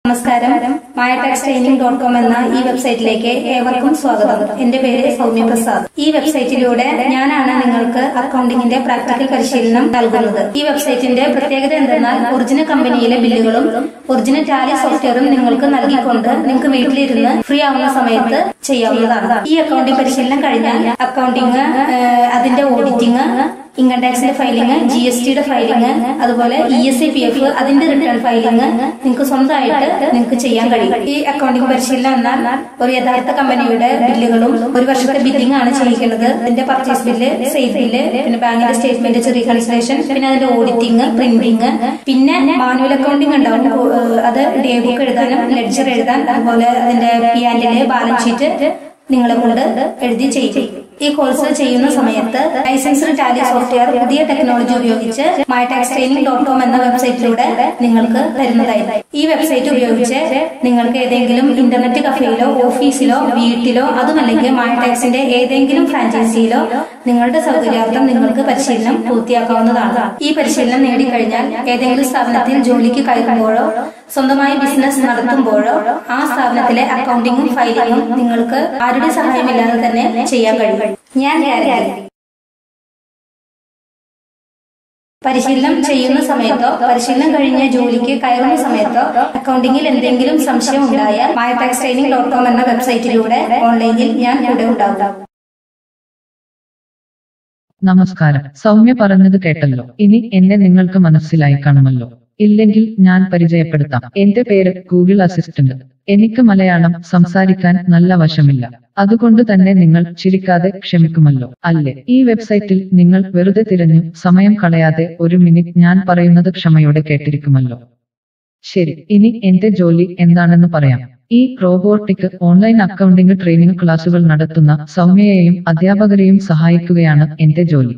നമസ്കാരം. mayataxtraining.com എന്ന ഈ വെബ്സൈറ്റിലേക്ക് ഏവർക്കും സ്വാഗതം. എന്റെ പേര് സൗമ്യ പ്രസാദ്. ഈ വെബ്സൈറ്റിലൂടെ ഞാനാണ് നിങ്ങൾക്ക് അക്കൗണ്ടിങ്ങിന്റെ പ്രാക്ടിക്കൽ പരിശീലനം നൽകുന്നത്. ഈ വെബ്സൈറ്റിന്റെ പ്രത്യേകത എന്തെന്നാൽ ഒറിജിനൽ കമ്പനിയിലെ ബില്ലുകളും ഒറിജിനൽ ടാലി സോഫ്റ്റ്വെയറും നിങ്ങൾക്ക് നൽകിക്കൊണ്ട് നിങ്ങൾക്ക് വീട്ടിലിരുന്ന് ഫ്രീ ആവുന്ന സമയത്ത് ചെയ്യാവുന്നതാണ്. ഈ അക്കൗണ്ടിംഗ് പരിശീലനം കഴിഞ്ഞാൽ അക്കൗണ്ടിങ്, അതിന്റെ ഓഡിറ്റിംഗ്, ഇൻകം ടാക്സിന്റെ ഫയലിംഗ്, GSTയുടെ ഫയലിംഗ്, അതുപോലെ ESI PF അതിന്റെ റിട്ടേൺ ഫയലിംഗ് നിങ്ങൾക്ക് സ്വന്തമായിട്ട് നിങ്ങൾക്ക് ചെയ്യാൻ കഴിയും. ഈ അക്കൗണ്ടിംഗ് പരിശീലനം എന്നാൽ ഒരു യഥാർത്ഥ കമ്പനിയുടെ ബില്ലുകളും ഒരു വർഷത്തെ ബില്ലിംഗ് ആണ് ചെയ്യിക്കുന്നത്. അതിന്റെ പർച്ചേസ് ബില്ല്, സെയിൽ ബില്ല്, പിന്നെ ബാങ്കിന്റെ സ്റ്റേറ്റ്മെന്റ് റീകൺസിലേഷൻ, പിന്നെ അതിന്റെ ഓഡിറ്റിംഗ്, പ്രിന്റിംഗ്, പിന്നെ മാനുവൽ അക്കൗണ്ടിംഗ് ഉണ്ടാവും. അത് ഡേ ബുക്ക് എഴുതാനും ലെഡ്ജർ എഴുതാൻ, അതുപോലെ അതിന്റെ P&L, ബാലൻസ് ഷീറ്റ് നിങ്ങളെ കൊണ്ട് എഴുതി ചെയ്യും. ഈ കോഴ്സ് ചെയ്യുന്ന സമയത്ത് ലൈസൻസ്ഡ് ടാലി സോഫ്റ്റ്വെയർ പുതിയ ടെക്നോളജി ഉപയോഗിച്ച് mayataxtraining.com എന്ന വെബ്സൈറ്റിലൂടെ നിങ്ങൾക്ക് തരുന്നതായി. ഈ വെബ്സൈറ്റ് ഉപയോഗിച്ച് നിങ്ങൾക്ക് ഏതെങ്കിലും ഇന്റർനെറ്റ് കഫേയിലോ ഓഫീസിലോ വീട്ടിലോ അതുമല്ലെങ്കിൽ mayataxന്റെ ഏതെങ്കിലും ഫ്രാഞ്ചൈസിയിലോ നിങ്ങളുടെ സൗകര്യാർത്ഥം നിങ്ങൾക്ക് പരിശീലനം പൂർത്തിയാക്കാവുന്നതാണ്. ഈ പരിശീലനം നേടിക്കഴിഞ്ഞാൽ ഏതെങ്കിലും സ്ഥാപനത്തിൽ ജോലിക്ക് കയറുമ്പോഴോ സ്വന്തമായി ബിസിനസ് നടത്തുമ്പോഴോ ആ സ്ഥാപനത്തിലെ അക്കൗണ്ടിങ്ങും ഫയലിങ്ങും നിങ്ങൾക്ക് ആരുടെ സഹായമില്ലാതെ തന്നെ ചെയ്യാൻ കഴിയും. പരിശീലനം ചെയ്യുന്ന സമയത്തോ പരിശീലനം കഴിഞ്ഞ ജോലിക്ക് കയറുന്ന സമയത്തോ അക്കൗണ്ടിങ്ങിൽ എന്തെങ്കിലും സംശയം ഉണ്ടായാൽ mayataxtraining.com എന്ന വെബ്സൈറ്റിലൂടെ ഓൺലൈനിൽ ഞാൻ കൂടെ ഉണ്ടാകും. നമസ്കാരം. സൗമ്യ പറഞ്ഞത് കേട്ടല്ലോ. ഇനി എന്നെ നിങ്ങൾക്ക് മനസ്സിലായി കാണുമല്ലോ. ഇല്ലെങ്കിൽ ഞാൻ പരിചയപ്പെടുത്താം. എന്റെ പേര് ഗൂഗിൾ അസിസ്റ്റന്റ്. എനിക്ക് മലയാളം സംസാരിക്കാൻ നല്ല വശമില്ല. അതുകൊണ്ട് തന്നെ നിങ്ങൾ ചിരിക്കാതെ ക്ഷമിക്കുമല്ലോ അല്ലേ? ഈ വെബ്സൈറ്റിൽ നിങ്ങൾ വെറുതെ തിരഞ്ഞു സമയം കളയാതെ ഒരു മിനിറ്റ് ഞാൻ പറയുന്നത് ക്ഷമയോടെ കേട്ടിരിക്കുമല്ലോ. ശരി, ഇനി എന്റെ ജോലി എന്താണെന്ന് പറയാം. ഈ റോബോട്ടിക് ഓൺലൈൻ അക്കൗണ്ടിംഗ് ട്രെയിനിങ് ക്ലാസുകൾ നടത്തുന്ന സൗമ്യയെയും അധ്യാപകരെയും സഹായിക്കുകയാണ് എന്റെ ജോലി.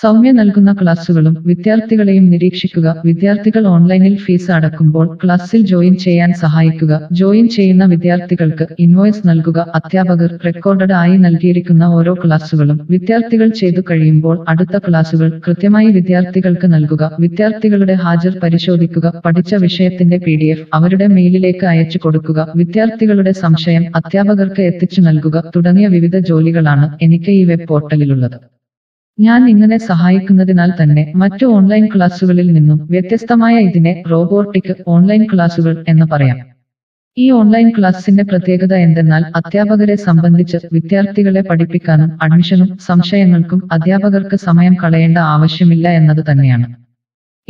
സൗമ്യ നൽകുന്ന ക്ലാസുകളും വിദ്യാർത്ഥികളെയും നിരീക്ഷിക്കുക, വിദ്യാർത്ഥികൾ ഓൺലൈനിൽ ഫീസ് അടക്കുമ്പോൾ ക്ലാസ്സിൽ ജോയിൻ ചെയ്യാൻ സഹായിക്കുക, ജോയിൻ ചെയ്യുന്ന വിദ്യാർത്ഥികൾക്ക് ഇൻവോയ്സ് നൽകുക. അധ്യാപകർ റെക്കോർഡഡ് ആയി നൽകിയിരിക്കുന്ന ഓരോ ക്ലാസുകളും വിദ്യാർത്ഥികൾ ചെയ്തു കഴിയുമ്പോൾ അടുത്ത ക്ലാസുകൾ കൃത്യമായി വിദ്യാർത്ഥികൾക്ക് നൽകുക, വിദ്യാർത്ഥികളുടെ ഹാജർ പരിശോധിക്കുക, പഠിച്ച വിഷയത്തിന്റെ PDF അവരുടെ മെയിലിലേക്ക് അയച്ചു കൊടുക്കുക, വിദ്യാർത്ഥികളുടെ സംശയം അധ്യാപകർക്ക് എത്തിച്ചു നൽകുക തുടങ്ങിയ വിവിധ ജോലികളാണ് എനിക്ക് ഈ വെബ് പോർട്ടലിലുള്ളത്. ഞാൻ ഇങ്ങനെ സഹായിക്കുന്നതിനാൽ തന്നെ മറ്റു ഓൺലൈൻ ക്ലാസുകളിൽ നിന്നും വ്യത്യസ്തമായ ഇതിനെ റോബോട്ടിക് ഓൺലൈൻ ക്ലാസുകൾ എന്ന് പറയാം. ഈ ഓൺലൈൻ ക്ലാസിന്റെ പ്രത്യേകത എന്തെന്നാൽ അധ്യാപകരെ സംബന്ധിച്ച് വിദ്യാർത്ഥികളെ പഠിപ്പിക്കാനും അഡ്മിഷനും സംശയങ്ങൾക്കും അധ്യാപകർക്ക് സമയം കളയേണ്ട ആവശ്യമില്ല എന്നത് തന്നെയാണ്.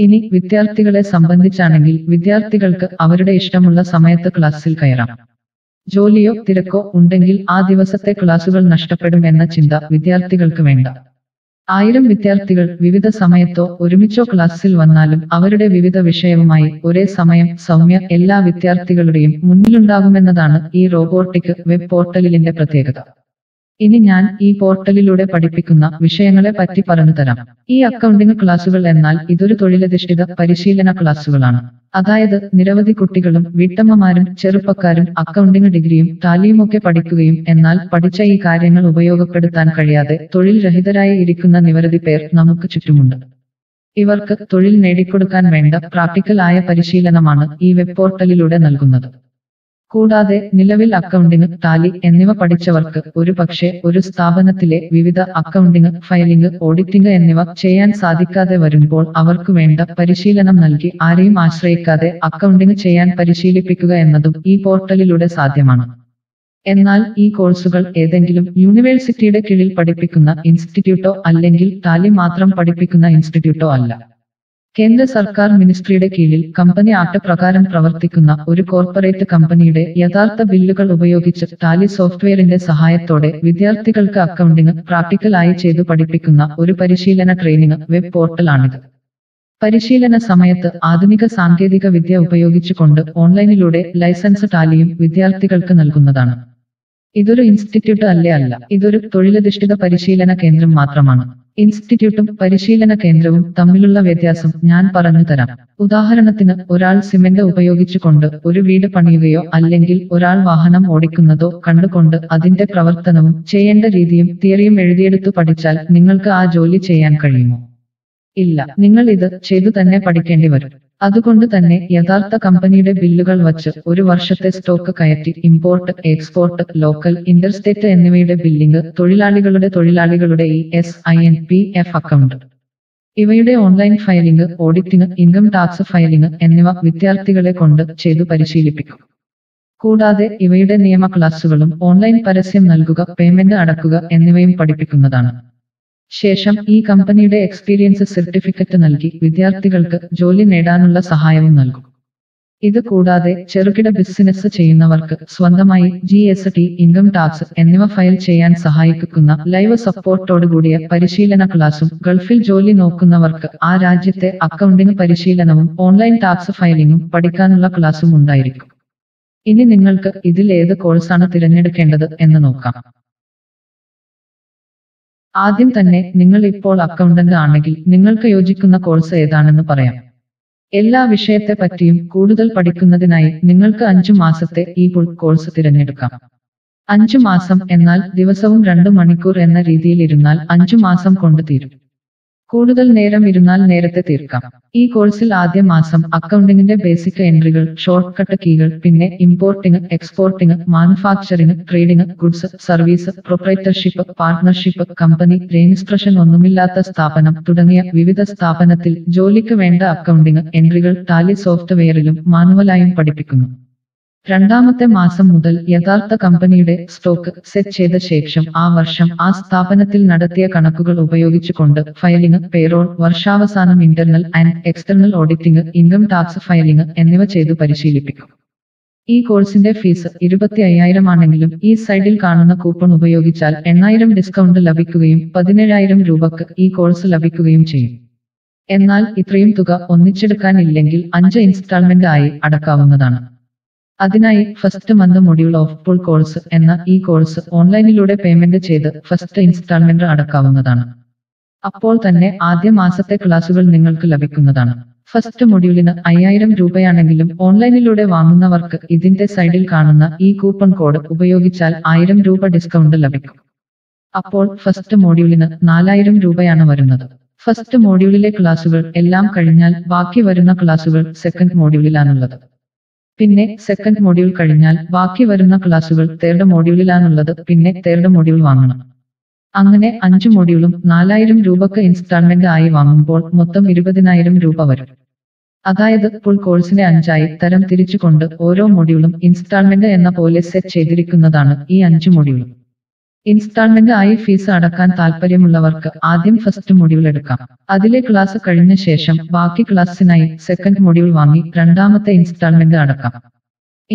ഇനി വിദ്യാർത്ഥികളെ സംബന്ധിച്ചാണെങ്കിൽ വിദ്യാർത്ഥികൾക്ക് അവരുടെ ഇഷ്ടമുള്ള സമയത്ത് ക്ലാസ്സിൽ കയറാം. ജോലിയോ തിരക്കോ ഉണ്ടെങ്കിൽ ആ ദിവസത്തെ ക്ലാസുകൾ നഷ്ടപ്പെടും എന്ന ചിന്ത വിദ്യാർത്ഥികൾക്ക് വേണ്ട. 1000 വിദ്യാർത്ഥികൾ വിവിധ സമയത്തോ ഒരുമിച്ചോ ക്ലാസ്സിൽ വന്നാലും അവരുടെ വിവിധ വിഷയവുമായി ഒരേ സമയം സൗമ്യ എല്ലാ വിദ്യാർത്ഥികളുടെയും മുന്നിലുണ്ടാകുമെന്നതാണ് ഈ റോബോട്ടിക് വെബ് പോർട്ടലിന്റെ പ്രത്യേകത. ഇനി ഞാൻ ഈ പോർട്ടലിലൂടെ പഠിപ്പിക്കുന്ന വിഷയങ്ങളെ പറ്റി പറഞ്ഞു തരാം. ഈ അക്കൗണ്ടിംഗ് ക്ലാസുകൾ എന്നാൽ ഇതൊരു തൊഴിലധിഷ്ഠിത പരിശീലന ക്ലാസുകളാണ്. അതായത് നിരവധി കുട്ടികളും വീട്ടമ്മമാരും ചെറുപ്പക്കാരും അക്കൗണ്ടിംഗ് ഡിഗ്രിയും ടാലിയുമൊക്കെ പഠിക്കുകയും എന്നാൽ പഠിച്ച ഈ കാര്യങ്ങൾ ഉപയോഗപ്പെടുത്താൻ കഴിയാതെ തൊഴിൽ രഹിതരായി ഇരിക്കുന്ന നിരവധി പേർ നമുക്ക് ചുറ്റുമുണ്ട്. ഇവർക്ക് തൊഴിൽ നേടിക്കൊടുക്കാൻ വേണ്ട പ്രാക്ടിക്കലായ പരിശീലനമാണ് ഈ വെബ് പോർട്ടലിലൂടെ നൽകുന്നത്. കൂടാതെ നിലവിൽ അക്കൗണ്ടിംഗ്, ടാലി എന്നിവ പഠിച്ചവർക്ക് ഒരുപക്ഷെ ഒരു സ്ഥാപനത്തിലെ വിവിധ അക്കൗണ്ടിംഗ്, ഫയലിംഗ്, ഓഡിറ്റിംഗ് എന്നിവ ചെയ്യാൻ സാധിക്കാതെ വരുമ്പോൾ അവർക്ക് വേണ്ട പരിശീലനം നൽകി ആരെയും ആശ്രയിക്കാതെ അക്കൗണ്ടിംഗ് ചെയ്യാൻ പരിശീലിപ്പിക്കുക എന്നതും ഈ പോർട്ടലിലൂടെ സാധ്യമാണ്. എന്നാൽ ഈ കോഴ്സുകൾ ഏതെങ്കിലും യൂണിവേഴ്സിറ്റിയുടെ കീഴിൽ പഠിപ്പിക്കുന്ന ഇൻസ്റ്റിറ്റ്യൂട്ടോ അല്ലെങ്കിൽ ടാലി മാത്രം പഠിപ്പിക്കുന്ന ഇൻസ്റ്റിറ്റ്യൂട്ടോ അല്ല. കേന്ദ്ര സർക്കാർ മിനിസ്ട്രിയുടെ കീഴിൽ കമ്പനി ആക്ട് പ്രകാരം പ്രവർത്തിക്കുന്ന ഒരു കോർപ്പറേറ്റ് കമ്പനിയുടെ യഥാർത്ഥ ബില്ലുകൾ ഉപയോഗിച്ച് ടാലി സോഫ്റ്റ്വെയറിന്റെ സഹായത്തോടെ വിദ്യാർത്ഥികൾക്ക് അക്കൗണ്ടിംഗ് പ്രാക്ടിക്കലായി ചെയ്തു പഠിപ്പിക്കുന്ന ഒരു പരിശീലന ട്രെയിനിങ് വെബ് പോർട്ടലാണിത്. പരിശീലന സമയത്ത് ആധുനിക സാങ്കേതിക വിദ്യ ഉപയോഗിച്ചുകൊണ്ട് ഓൺലൈനിലൂടെ ലൈസൻസ് ടാലിയും വിദ്യാർത്ഥികൾക്ക് നൽകുന്നതാണ്. ഇതൊരു ഇൻസ്റ്റിറ്റ്യൂട്ട് അല്ല, ഇതൊരു തൊഴിലധിഷ്ഠിത പരിശീലന കേന്ദ്രം മാത്രമാണ്. ഇൻസ്റ്റിറ്റ്യൂട്ടും പരിശീലന കേന്ദ്രവും തമ്മിലുള്ള വ്യത്യാസം ഞാൻ പറഞ്ഞു തരാം. ഉദാഹരണത്തിന്, ഒരാൾ സിമന്റ് ഉപയോഗിച്ചുകൊണ്ട് ഒരു വീട് പണിയുകയോ അല്ലെങ്കിൽ ഒരാൾ വാഹനം ഓടിക്കുന്നതോ കണ്ടുകൊണ്ട് അതിന്റെ പ്രവർത്തനവും ചെയ്യേണ്ട രീതിയും തിയറിയും എഴുതിയെടുത്തു പഠിച്ചാൽ നിങ്ങൾക്ക് ആ ജോലി ചെയ്യാൻ കഴിയുമോ? ഇല്ല, നിങ്ങൾ ഇത് ചെയ്തു തന്നെ പഠിക്കേണ്ടി വരും. അതുകൊണ്ട് തന്നെ യഥാർത്ഥ കമ്പനിയുടെ ബില്ലുകൾ വച്ച് ഒരു വർഷത്തെ സ്റ്റോക്ക് കയറ്റി ഇമ്പോർട്ട്, എക്സ്പോർട്ട്, ലോക്കൽ, ഇന്റർസ്റ്റേറ്റ് എന്നിവയുടെ ബില്ലിംഗ്, തൊഴിലാളികളുടെ ISIN, PF അക്കൗണ്ട്, ഇവയുടെ online filing, auditing, income tax filing എന്നിവ വിദ്യാർത്ഥികളെ കൊണ്ട് ചെയ്തു പരിശീലിപ്പിക്കും. കൂടാതെ ഇവയുടെ നിയമ ക്ലാസുകളും ഓൺലൈൻ പരസ്യം നൽകുക, പേയ്മെന്റ് അടക്കുക എന്നിവയും പഠിപ്പിക്കുന്നതാണ്. ശേഷം ഈ കമ്പനിയുടെ എക്സ്പീരിയൻസ് സർട്ടിഫിക്കറ്റ് നൽകി വിദ്യാർത്ഥികൾക്ക് ജോലി നേടാനുള്ള സഹായവും നൽകും. ഇത് കൂടാതെ ചെറുകിട ബിസിനസ് ചെയ്യുന്നവർക്ക് സ്വന്തമായി GST, ഇൻകം ടാക്സ് എന്നിവ ഫയൽ ചെയ്യാൻ സഹായിക്കുന്ന ലൈവ് സപ്പോർട്ടോടുകൂടിയ പരിശീലന ക്ലാസും, ഗൾഫിൽ ജോലി നോക്കുന്നവർക്ക് ആ രാജ്യത്തെ അക്കൗണ്ടിംഗ് പരിശീലനവും ഓൺലൈൻ ടാക്സ് ഫയലിംഗും പഠിക്കാനുള്ള ക്ലാസും ഉണ്ടായിരിക്കും. ഇനി നിങ്ങൾക്ക് ഇതിൽ ഏത് കോഴ്സാണ് തിരഞ്ഞെടുക്കേണ്ടത് എന്ന് നോക്കാം. ആദ്യം തന്നെ നിങ്ങൾ ഇപ്പോൾ അക്കൗണ്ടന്റ് ആണെങ്കിൽ നിങ്ങൾക്ക് യോജിക്കുന്ന കോഴ്സ് ഏതാണെന്ന് പറയാം. എല്ലാ വിഷയത്തെ പറ്റിയും കൂടുതൽ പഠിക്കുന്നതിനായി നിങ്ങൾക്ക് 5 മാസത്തെ ഈ ഫുൾ കോഴ്സ് തിരഞ്ഞെടുക്കാം. 5 മാസം എന്നാൽ ദിവസവും 2 മണിക്കൂർ എന്ന രീതിയിൽ ഇരുന്നാൽ 5 മാസം കൊണ്ട് തീരും. കൂടുതൽ നേരം ഇരുന്നാൽ നേരത്തെ തീർക്കാം. ഈ കോഴ്സിൽ ആദ്യ മാസം അക്കൗണ്ടിങ്ങിന്റെ ബേസിക് എൻട്രികൾ, ഷോർട്ട് കട്ട് കീകൾ, പിന്നെ importing, exporting, manufacturing, trading, goods, service, proprietorship, partnership, company registration, ഒന്നുമില്ലാത്ത സ്ഥാപനം തുടങ്ങിയ വിവിധ സ്ഥാപനത്തിൽ ജോലിക്ക് വേണ്ട അക്കൗണ്ടിംഗ് എൻട്രികൾ ടാലി സോഫ്റ്റ്വെയറിലും മാനുവലായും പഠിപ്പിക്കുന്നു. രണ്ടാമത്തെ മാസം മുതൽ യഥാർത്ഥ കമ്പനിയുടെ സ്റ്റോക്ക് സെറ്റ് ചെയ്ത ശേഷം ആ വർഷം ആ സ്ഥാപനത്തിൽ നടത്തിയ കണക്കുകൾ ഉപയോഗിച്ചുകൊണ്ട് ഫയലിംഗ്, പേറോൾ, വർഷാവസാനം, internal and external auditing, income tax filing എന്നിവ ചെയ്തു പരിശീലിപ്പിക്കും. ഈ കോഴ്സിന്റെ ഫീസ് 25,000 ആണെങ്കിലും ഈ സൈഡിൽ കാണുന്ന കൂപ്പൺ ഉപയോഗിച്ചാൽ 8,000 ഡിസ്കൗണ്ട് ലഭിക്കുകയും 17,000 രൂപക്ക് ഈ കോഴ്സ് ലഭിക്കുകയും ചെയ്യും. എന്നാൽ ഇത്രയും തുക ഒന്നിച്ചെടുക്കാനില്ലെങ്കിൽ 5 ഇൻസ്റ്റാൾമെന്റ് ആയി അടക്കാവുന്നതാണ്. അതിനായി first month module of full course എന്ന ഈ കോഴ്സ് ഓൺലൈനിലൂടെ പേയ്മെന്റ് ചെയ്ത് ഫസ്റ്റ് ഇൻസ്റ്റാൾമെന്റ് അടക്കാവുന്നതാണ്. അപ്പോൾ തന്നെ ആദ്യ മാസത്തെ ക്ലാസുകൾ നിങ്ങൾക്ക് ലഭിക്കുന്നതാണ്. ഫസ്റ്റ് മൊഡ്യൂളിന് 5,000 രൂപയാണെങ്കിലും ഓൺലൈനിലൂടെ വാങ്ങുന്നവർക്ക് ഇതിന്റെ സൈഡിൽ കാണുന്ന ഈ കൂപ്പൺ കോഡ് ഉപയോഗിച്ചാൽ 1,000 രൂപ ഡിസ്കൗണ്ട് ലഭിക്കും. അപ്പോൾ ഫസ്റ്റ് മൊഡ്യൂളിന് 4,000 രൂപയാണ് വരുന്നത്. ഫസ്റ്റ് മൊഡ്യൂളിലെ ക്ലാസുകൾ എല്ലാം കഴിഞ്ഞാൽ ബാക്കി വരുന്ന ക്ലാസുകൾ സെക്കൻഡ് മൊഡ്യൂളിലാണുള്ളത്. പിന്നെ സെക്കൻഡ് മൊഡ്യൂൾ കഴിഞ്ഞാൽ ബാക്കി വരുന്ന ക്ലാസുകൾ തേർഡ് മൊഡ്യൂളിലാണുള്ളത്. പിന്നെ തേർഡ് മൊഡ്യൂൾ വാങ്ങണം. അങ്ങനെ 5 മൊഡ്യൂളും 4,000 രൂപക്ക് ഇൻസ്റ്റാൾമെന്റ് ആയി വാങ്ങുമ്പോൾ മൊത്തം 20,000 രൂപ വരും. അതായത് ഫുൾ കോഴ്സിനെ 5ആയി തരം തിരിച്ചുകൊണ്ട് ഓരോ മൊഡ്യൂളും ഇൻസ്റ്റാൾമെന്റ് എന്ന പോലെ സെറ്റ് ചെയ്തിരിക്കുന്നതാണ് ഈ 5 മൊഡ്യൂളും. ഇൻസ്റ്റാൾമെന്റ് ആയി ഫീസ് അടക്കാൻ താല്പര്യമുള്ളവർക്ക് ആദ്യം ഫസ്റ്റ് മൊഡ്യൂൾ എടുക്കാം. അതിലെ ക്ലാസ് കഴിഞ്ഞ ശേഷം ബാക്കി ക്ലാസ്സിനായി സെക്കൻഡ് മൊഡ്യൂൾ വാങ്ങി രണ്ടാമത്തെ ഇൻസ്റ്റാൾമെന്റ് അടക്കാം.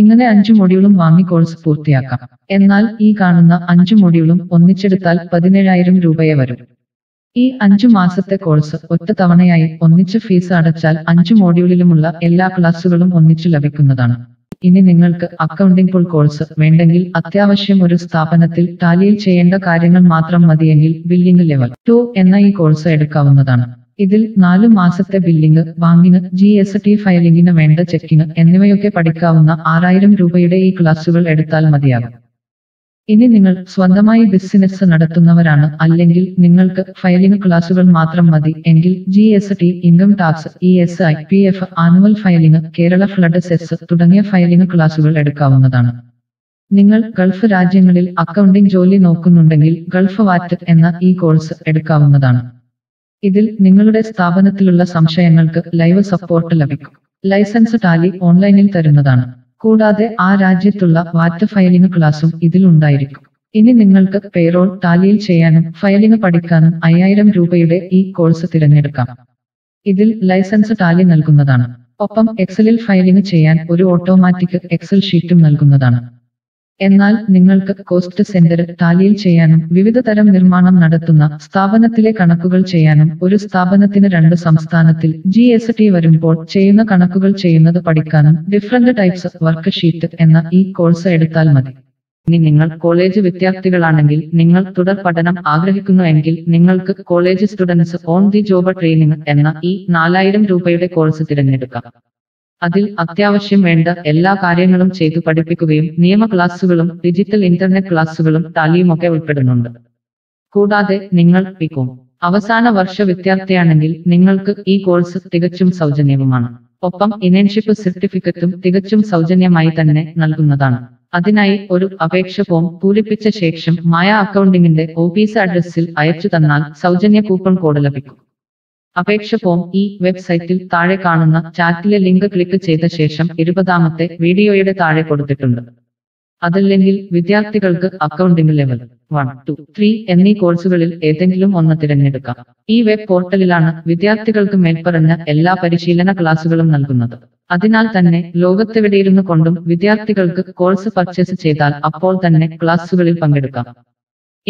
ഇങ്ങനെ 5 മൊഡ്യൂളും വാങ്ങി കോഴ്സ് പൂർത്തിയാക്കാം. എന്നാൽ ഈ കാണുന്ന 5 മൊഡ്യൂളും ഒന്നിച്ചെടുത്താൽ 17,000 രൂപയെ വരും. ഈ 5 മാസത്തെ കോഴ്സ് ഒറ്റ തവണയായി ഒന്നിച്ച് ഫീസ് അടച്ചാൽ 5 മൊഡ്യൂളിലുമുള്ള എല്ലാ ക്ലാസുകളും ഒന്നിച്ചു ലഭിക്കുന്നതാണ്. ഇനി നിങ്ങൾക്ക് അക്കൗണ്ടിംഗ് ഫുൾ കോഴ്സ് വേണ്ടെങ്കിൽ അത്യാവശ്യം ഒരു സ്ഥാപനത്തിൽ ടാലിയിൽ ചെയ്യേണ്ട കാര്യങ്ങൾ മാത്രം മതിയെങ്കിൽ ബില്ലിംഗ് ലെവൽ 2 എന്ന ഈ കോഴ്സ് എടുക്കാവുന്നതാണ്. ഇതിൽ 4 മാസത്തെ ബില്ലിംഗ്, ബാങ്കിങ്, GST ഫയലിംഗിന് വേണ്ട ചെക്കിങ് എന്നിവയൊക്കെ പഠിക്കാവുന്ന 6000 രൂപയുടെ ഈ ക്ലാസുകൾ എടുത്താൽ മതിയാകും. ഇനി നിങ്ങൾ സ്വന്തമായി ബിസിനസ് നടത്തുന്നവരാണ് അല്ലെങ്കിൽ നിങ്ങൾക്ക് ഫയലിംഗ് ക്ലാസുകൾ മാത്രം മതി എങ്കിൽ GST, income tax, ESI, PF, annual filing, Kerala flood cess തുടങ്ങിയ ഫയലിംഗ് ക്ലാസുകൾ എടുക്കാവുന്നതാണ്. നിങ്ങൾ ഗൾഫ് രാജ്യങ്ങളിൽ അക്കൗണ്ടിംഗ് ജോലി നോക്കുന്നുണ്ടെങ്കിൽ ഗൾഫ് വാറ്റ് എന്ന ഈ കോഴ്സ് എടുക്കാവുന്നതാണ്. ഇതിൽ നിങ്ങളുടെ സ്ഥാപനത്തിലുള്ള സംശയങ്ങൾക്ക് ലൈവ് സപ്പോർട്ട് ലഭിക്കും. ലൈസൻസ് ടാലി ഓൺലൈനിൽ തരുന്നതാണ്. കൂടാതെ ആ രാജ്യത്തുള്ള വാറ്റ് ഫയലിംഗ് ക്ലാസും ഇതിൽ ഉണ്ടായിരിക്കും. ഇനി നിങ്ങൾക്ക് പേറോൾ ടാലിയിൽ ചെയ്യാനും ഫയലിംഗ് പഠിക്കാനും 5000 രൂപയുടെ ഈ കോഴ്സ് തിരഞ്ഞെടുക്കാം. ഇതിൽ ലൈസൻസ് ടാലി നൽകുന്നതാണ്. ഒപ്പം എക്സലിൽ ഫയലിംഗ് ചെയ്യാൻ ഒരു ഓട്ടോമാറ്റിക് എക്സൽ ഷീറ്റും നൽകുന്നതാണ്. എന്നാൽ നിങ്ങൾക്ക് കോസ്റ്റ് സെന്ററിൽ ടാലിയിൽ ചെയ്യാനും വിവിധ തരം നിർമ്മാണം നടത്തുന്ന സ്ഥാപനത്തിലെ കണക്കുകൾ ചെയ്യാനും ഒരു സ്ഥാപനത്തിന് 2 സംസ്ഥാനത്തിൽ GST വരുമ്പോൾ ചെയ്യുന്ന കണക്കുകൾ ചെയ്യുന്നത് പഠിക്കാനും ഡിഫറന്റ് ടൈപ്സ് വർക്ക് ഷീറ്റ് എന്ന ഈ കോഴ്സ് എടുത്താൽ മതി. ഇനി നിങ്ങൾ കോളേജ് വിദ്യാർത്ഥികളാണെങ്കിൽ നിങ്ങൾ തുടർ പഠനം ആഗ്രഹിക്കുന്നുവെങ്കിൽ നിങ്ങൾക്ക് college students on the job training എന്ന ഈ 4000 രൂപയുടെ കോഴ്സ് തിരഞ്ഞെടുക്കാം. അതിൽ അത്യാവശ്യം വേണ്ട എല്ലാ കാര്യങ്ങളും ചെയ്തു പഠിപ്പിക്കുകയും നിയമ ക്ലാസുകളും ഡിജിറ്റൽ ഇന്റർനെറ്റ് ക്ലാസുകളും ടാലിയും ഒക്കെ ഉൾപ്പെടുന്നുണ്ട്. കൂടാതെ നിങ്ങൾ പിക്കും അവസാന വർഷ വിദ്യാർത്ഥിയാണെങ്കിൽ നിങ്ങൾക്ക് ഈ കോഴ്സ് തികച്ചും സൗജന്യവുമാണ്. ഒപ്പം ഇന്റേൺഷിപ്പ് സർട്ടിഫിക്കറ്റും തികച്ചും സൗജന്യമായി തന്നെ നൽകുന്നതാണ്. അതിനായി ഒരു അപേക്ഷ ഫോം പൂരിപ്പിച്ച ശേഷം മായ അക്കൗണ്ടിങ്ങിന്റെ ഓഫീസ് അഡ്രസ്സിൽ അയച്ചു തന്നാൽ സൗജന്യ കൂപ്പൺ കോഡ് ലഭിക്കും. അപേക്ഷ ഫോം ഈ വെബ്സൈറ്റിൽ താഴെ കാണുന്ന ചാറ്റിലെ ലിങ്ക് ക്ലിക്ക് ചെയ്ത ശേഷം 20ാമത്തെ വീഡിയോയുടെ താഴെ കൊടുത്തിട്ടുണ്ട്. അതല്ലെങ്കിൽ വിദ്യാർത്ഥികൾക്ക് അക്കൗണ്ടിംഗ് ലെവൽ 1, 2, 3 എന്നീ കോഴ്സുകളിൽ ഏതെങ്കിലും ഒന്ന് തിരഞ്ഞെടുക്കാം. ഈ വെബ് പോർട്ടലിലാണ് വിദ്യാർത്ഥികൾക്ക് മേൽപ്പറഞ്ഞ എല്ലാ പരിശീലന ക്ലാസുകളും നൽകുന്നത്. അതിനാൽ തന്നെ ലോകത്തെവിടെയിരുന്നു കൊണ്ടും വിദ്യാർത്ഥികൾക്ക് കോഴ്സ് പർച്ചേസ് ചെയ്താൽ അപ്പോൾ തന്നെ ക്ലാസുകളിൽ പങ്കെടുക്കാം.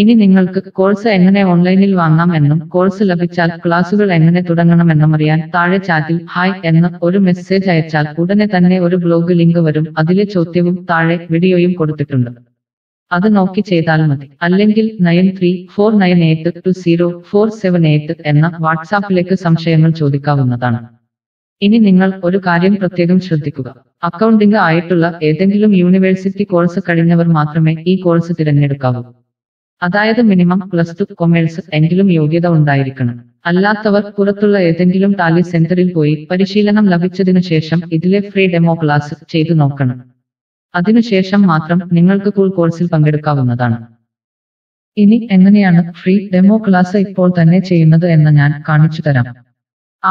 ഇനി നിങ്ങൾക്ക് കോഴ്സ് എങ്ങനെ ഓൺലൈനിൽ വാങ്ങാം എന്നും കോഴ്സ് ലഭിച്ചാൽ ക്ലാസുകൾ എങ്ങനെ തുടങ്ങണമെന്നും അറിയാൻ താഴെ ചാറ്റിൽ ഹായ് എന്ന് ഒരു മെസ്സേജ് അയച്ചാൽ ഉടനെ തന്നെ ഒരു ബ്ലോഗ് ലിങ്ക് വരും. അതിലെ ചോദ്യവും താഴെ വീഡിയോയും കൊടുത്തിട്ടുണ്ട്. അത് നോക്കി ചെയ്താൽ മതി. അല്ലെങ്കിൽ 9349820478 എന്ന വാട്സാപ്പിലേക്ക് സംശയങ്ങൾ ചോദിക്കാവുന്നതാണ്. ഇനി നിങ്ങൾ ഒരു കാര്യം പ്രത്യേകം ശ്രദ്ധിക്കുക. അക്കൗണ്ടിംഗ് ആയിട്ടുള്ള ഏതെങ്കിലും യൂണിവേഴ്സിറ്റി കോഴ്സ് കഴിഞ്ഞവർ മാത്രമേ ഈ കോഴ്സ് തിരഞ്ഞെടുക്കാവൂ. അതായത് മിനിമം +2 കൊമേഴ്സ് എങ്കിലും യോഗ്യത ഉണ്ടായിരിക്കണം. അല്ലാത്തവർ പുറത്തുള്ള ഏതെങ്കിലും ടാലി സെന്ററിൽ പോയി പരിശീലനം ലഭിച്ചതിനു ശേഷം ഇതിലെ ഫ്രീ ഡെമോ ക്ലാസ് ചെയ്തു നോക്കണം. അതിനുശേഷം മാത്രം നിങ്ങൾക്ക് ഫുൾ കോഴ്സിൽ പങ്കെടുക്കാവുന്നതാണ്. ഇനി എങ്ങനെയാണ് ഫ്രീ ഡെമോ ക്ലാസ് ഇപ്പോൾ തന്നെ ചെയ്യുന്നത് എന്ന് ഞാൻ കാണിച്ചു തരാം.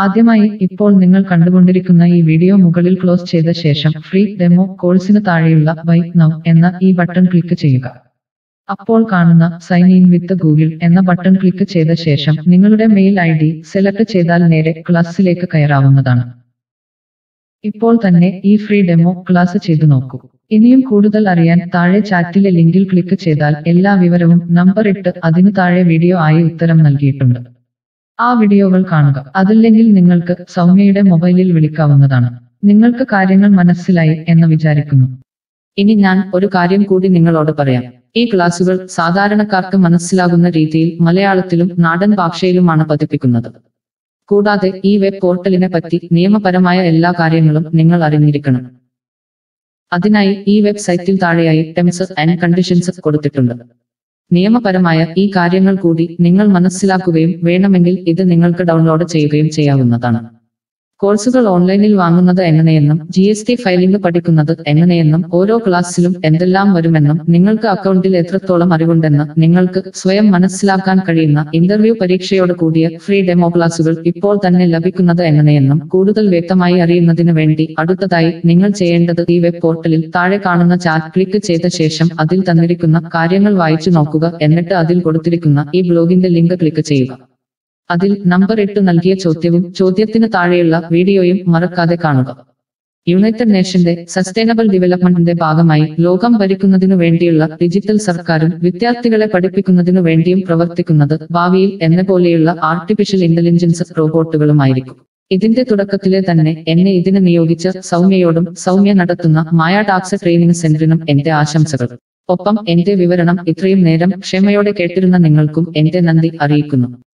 ആദ്യമായി ഇപ്പോൾ നിങ്ങൾ കണ്ടുകൊണ്ടിരിക്കുന്ന ഈ വീഡിയോ മുകളിൽ ക്ലോസ് ചെയ്ത ശേഷം ഫ്രീ ഡെമോ കോഴ്സിന് താഴെയുള്ള ബൈ നൗ എന്ന ഈ ബട്ടൺ ക്ലിക്ക് ചെയ്യുക. അപ്പോൾ കാണുന്ന സൈൻ ഇൻ വിത്ത് ഗൂഗിൾ എന്ന ബട്ടൺ ക്ലിക്ക് ചെയ്ത ശേഷം നിങ്ങളുടെ മെയിൽ ID സെലക്ട് ചെയ്താൽ നേരെ ക്ലാസ്സിലേക്ക് കയറാവുന്നതാണ്. ഇപ്പോൾ തന്നെ ഈ ഫ്രീ ഡെമോ ക്ലാസ് ചെയ്തു നോക്കൂ. ഇനിയും കൂടുതൽ അറിയാൻ താഴെ ചാറ്റിലെ ലിങ്കിൽ ക്ലിക്ക് ചെയ്താൽ എല്ലാ വിവരവും നമ്പർ ഇട്ട് അതിന് താഴെ വീഡിയോ ആയി ഉത്തരം നൽകിയിട്ടുണ്ട്. ആ വീഡിയോകൾ കാണുക. അതല്ലെങ്കിൽ നിങ്ങൾക്ക് സൗമ്യയുടെ മൊബൈലിൽ വിളിക്കാവുന്നതാണ്. നിങ്ങൾക്ക് കാര്യങ്ങൾ മനസ്സിലായി എന്ന് വിചാരിക്കുന്നു. ഇനി ഞാൻ ഒരു കാര്യം കൂടി നിങ്ങളോട് പറയാം. ഈ ക്ലാസുകൾ സാധാരണക്കാർക്ക് മനസ്സിലാകുന്ന രീതിയിൽ മലയാളത്തിലും നാടൻ ഭാഷയിലുമാണ് പതിപ്പിക്കുന്നത്. കൂടാതെ ഈ വെബ് പോർട്ടലിനെ പറ്റി നിയമപരമായ എല്ലാ കാര്യങ്ങളും നിങ്ങൾ അറിഞ്ഞിരിക്കണം. അതിനായി ഈ വെബ്സൈറ്റിൽ താഴെയായി ടേംസ് ആൻഡ് കണ്ടീഷൻസ് കൊടുത്തിട്ടുണ്ട്. നിയമപരമായ ഈ കാര്യങ്ങൾ കൂടി നിങ്ങൾ മനസ്സിലാക്കുകയും വേണമെങ്കിൽ ഇത് നിങ്ങൾക്ക് ഡൗൺലോഡ് ചെയ്യുകയും ചെയ്യാവുന്നതാണ്. കോഴ്സുകൾ ഓൺലൈനിൽ വാങ്ങുന്നത് എങ്ങനെയെന്നും GST ഫയലിംഗ് പഠിക്കുന്നത് എങ്ങനെയെന്നും ഓരോ ക്ലാസ്സിലും എന്തെല്ലാം വരുമെന്നും നിങ്ങൾക്ക് അക്കൗണ്ടിൽ എത്രത്തോളം അറിവുണ്ടെന്ന് നിങ്ങൾക്ക് സ്വയം മനസ്സിലാക്കാൻ കഴിയുന്ന ഇന്റർവ്യൂ പരീക്ഷയോട് കൂടിയ ഫ്രീ ഡെമോ ക്ലാസുകൾ ഇപ്പോൾ തന്നെ ലഭിക്കുന്നത് എങ്ങനെയെന്നും കൂടുതൽ വ്യക്തമായി അറിയുന്നതിന് വേണ്ടി അടുത്തതായി നിങ്ങൾ ചെയ്യേണ്ടത് ഈ വെബ് പോർട്ടലിൽ താഴെ കാണുന്ന ചാറ്റ് ക്ലിക്ക് ചെയ്ത ശേഷം അതിൽ തന്നിരിക്കുന്ന കാര്യങ്ങൾ വായിച്ചു നോക്കുക. എന്നിട്ട് അതിൽ കൊടുത്തിരിക്കുന്ന ഈ ബ്ലോഗിന്റെ ലിങ്ക് ക്ലിക്ക് ചെയ്യുക. അതിൽ നമ്പർ 8 നൽകിയ ചോദ്യവും ചോദ്യത്തിന് താഴെയുള്ള വീഡിയോയും മറക്കാതെ കാണുക. യുണൈറ്റഡ് നേഷന്റെ സസ്റ്റൈനബിൾ ഡെവലപ്മെന്റിന്റെ ഭാഗമായി ലോകം ഭരിക്കുന്നതിനു വേണ്ടിയുള്ള ഡിജിറ്റൽ സർക്കാരും വിദ്യാർത്ഥികളെ പഠിപ്പിക്കുന്നതിനു വേണ്ടിയും പ്രവർത്തിക്കുന്നത് ഭാവിയിൽ എന്ന പോലെയുള്ള ആർട്ടിഫിഷ്യൽ ഇന്റലിജൻസ് റോബോട്ടുകളുമായിരിക്കും. ഇതിന്റെ തുടക്കത്തിലെ തന്നെ എന്നെ ഇതിന് നിയോഗിച്ച സൗമ്യയോടും സൗമ്യ നടത്തുന്ന മായ ടാക്സ് ട്രെയിനിംഗ് സെന്ററിനും എന്റെ ആശംസകൾ. ഒപ്പം എന്റെ വിവരണം ഇത്രയും നേരം ക്ഷമയോടെ കേട്ടിരുന്ന നിങ്ങൾക്കും എന്റെ നന്ദി അറിയിക്കുന്നു.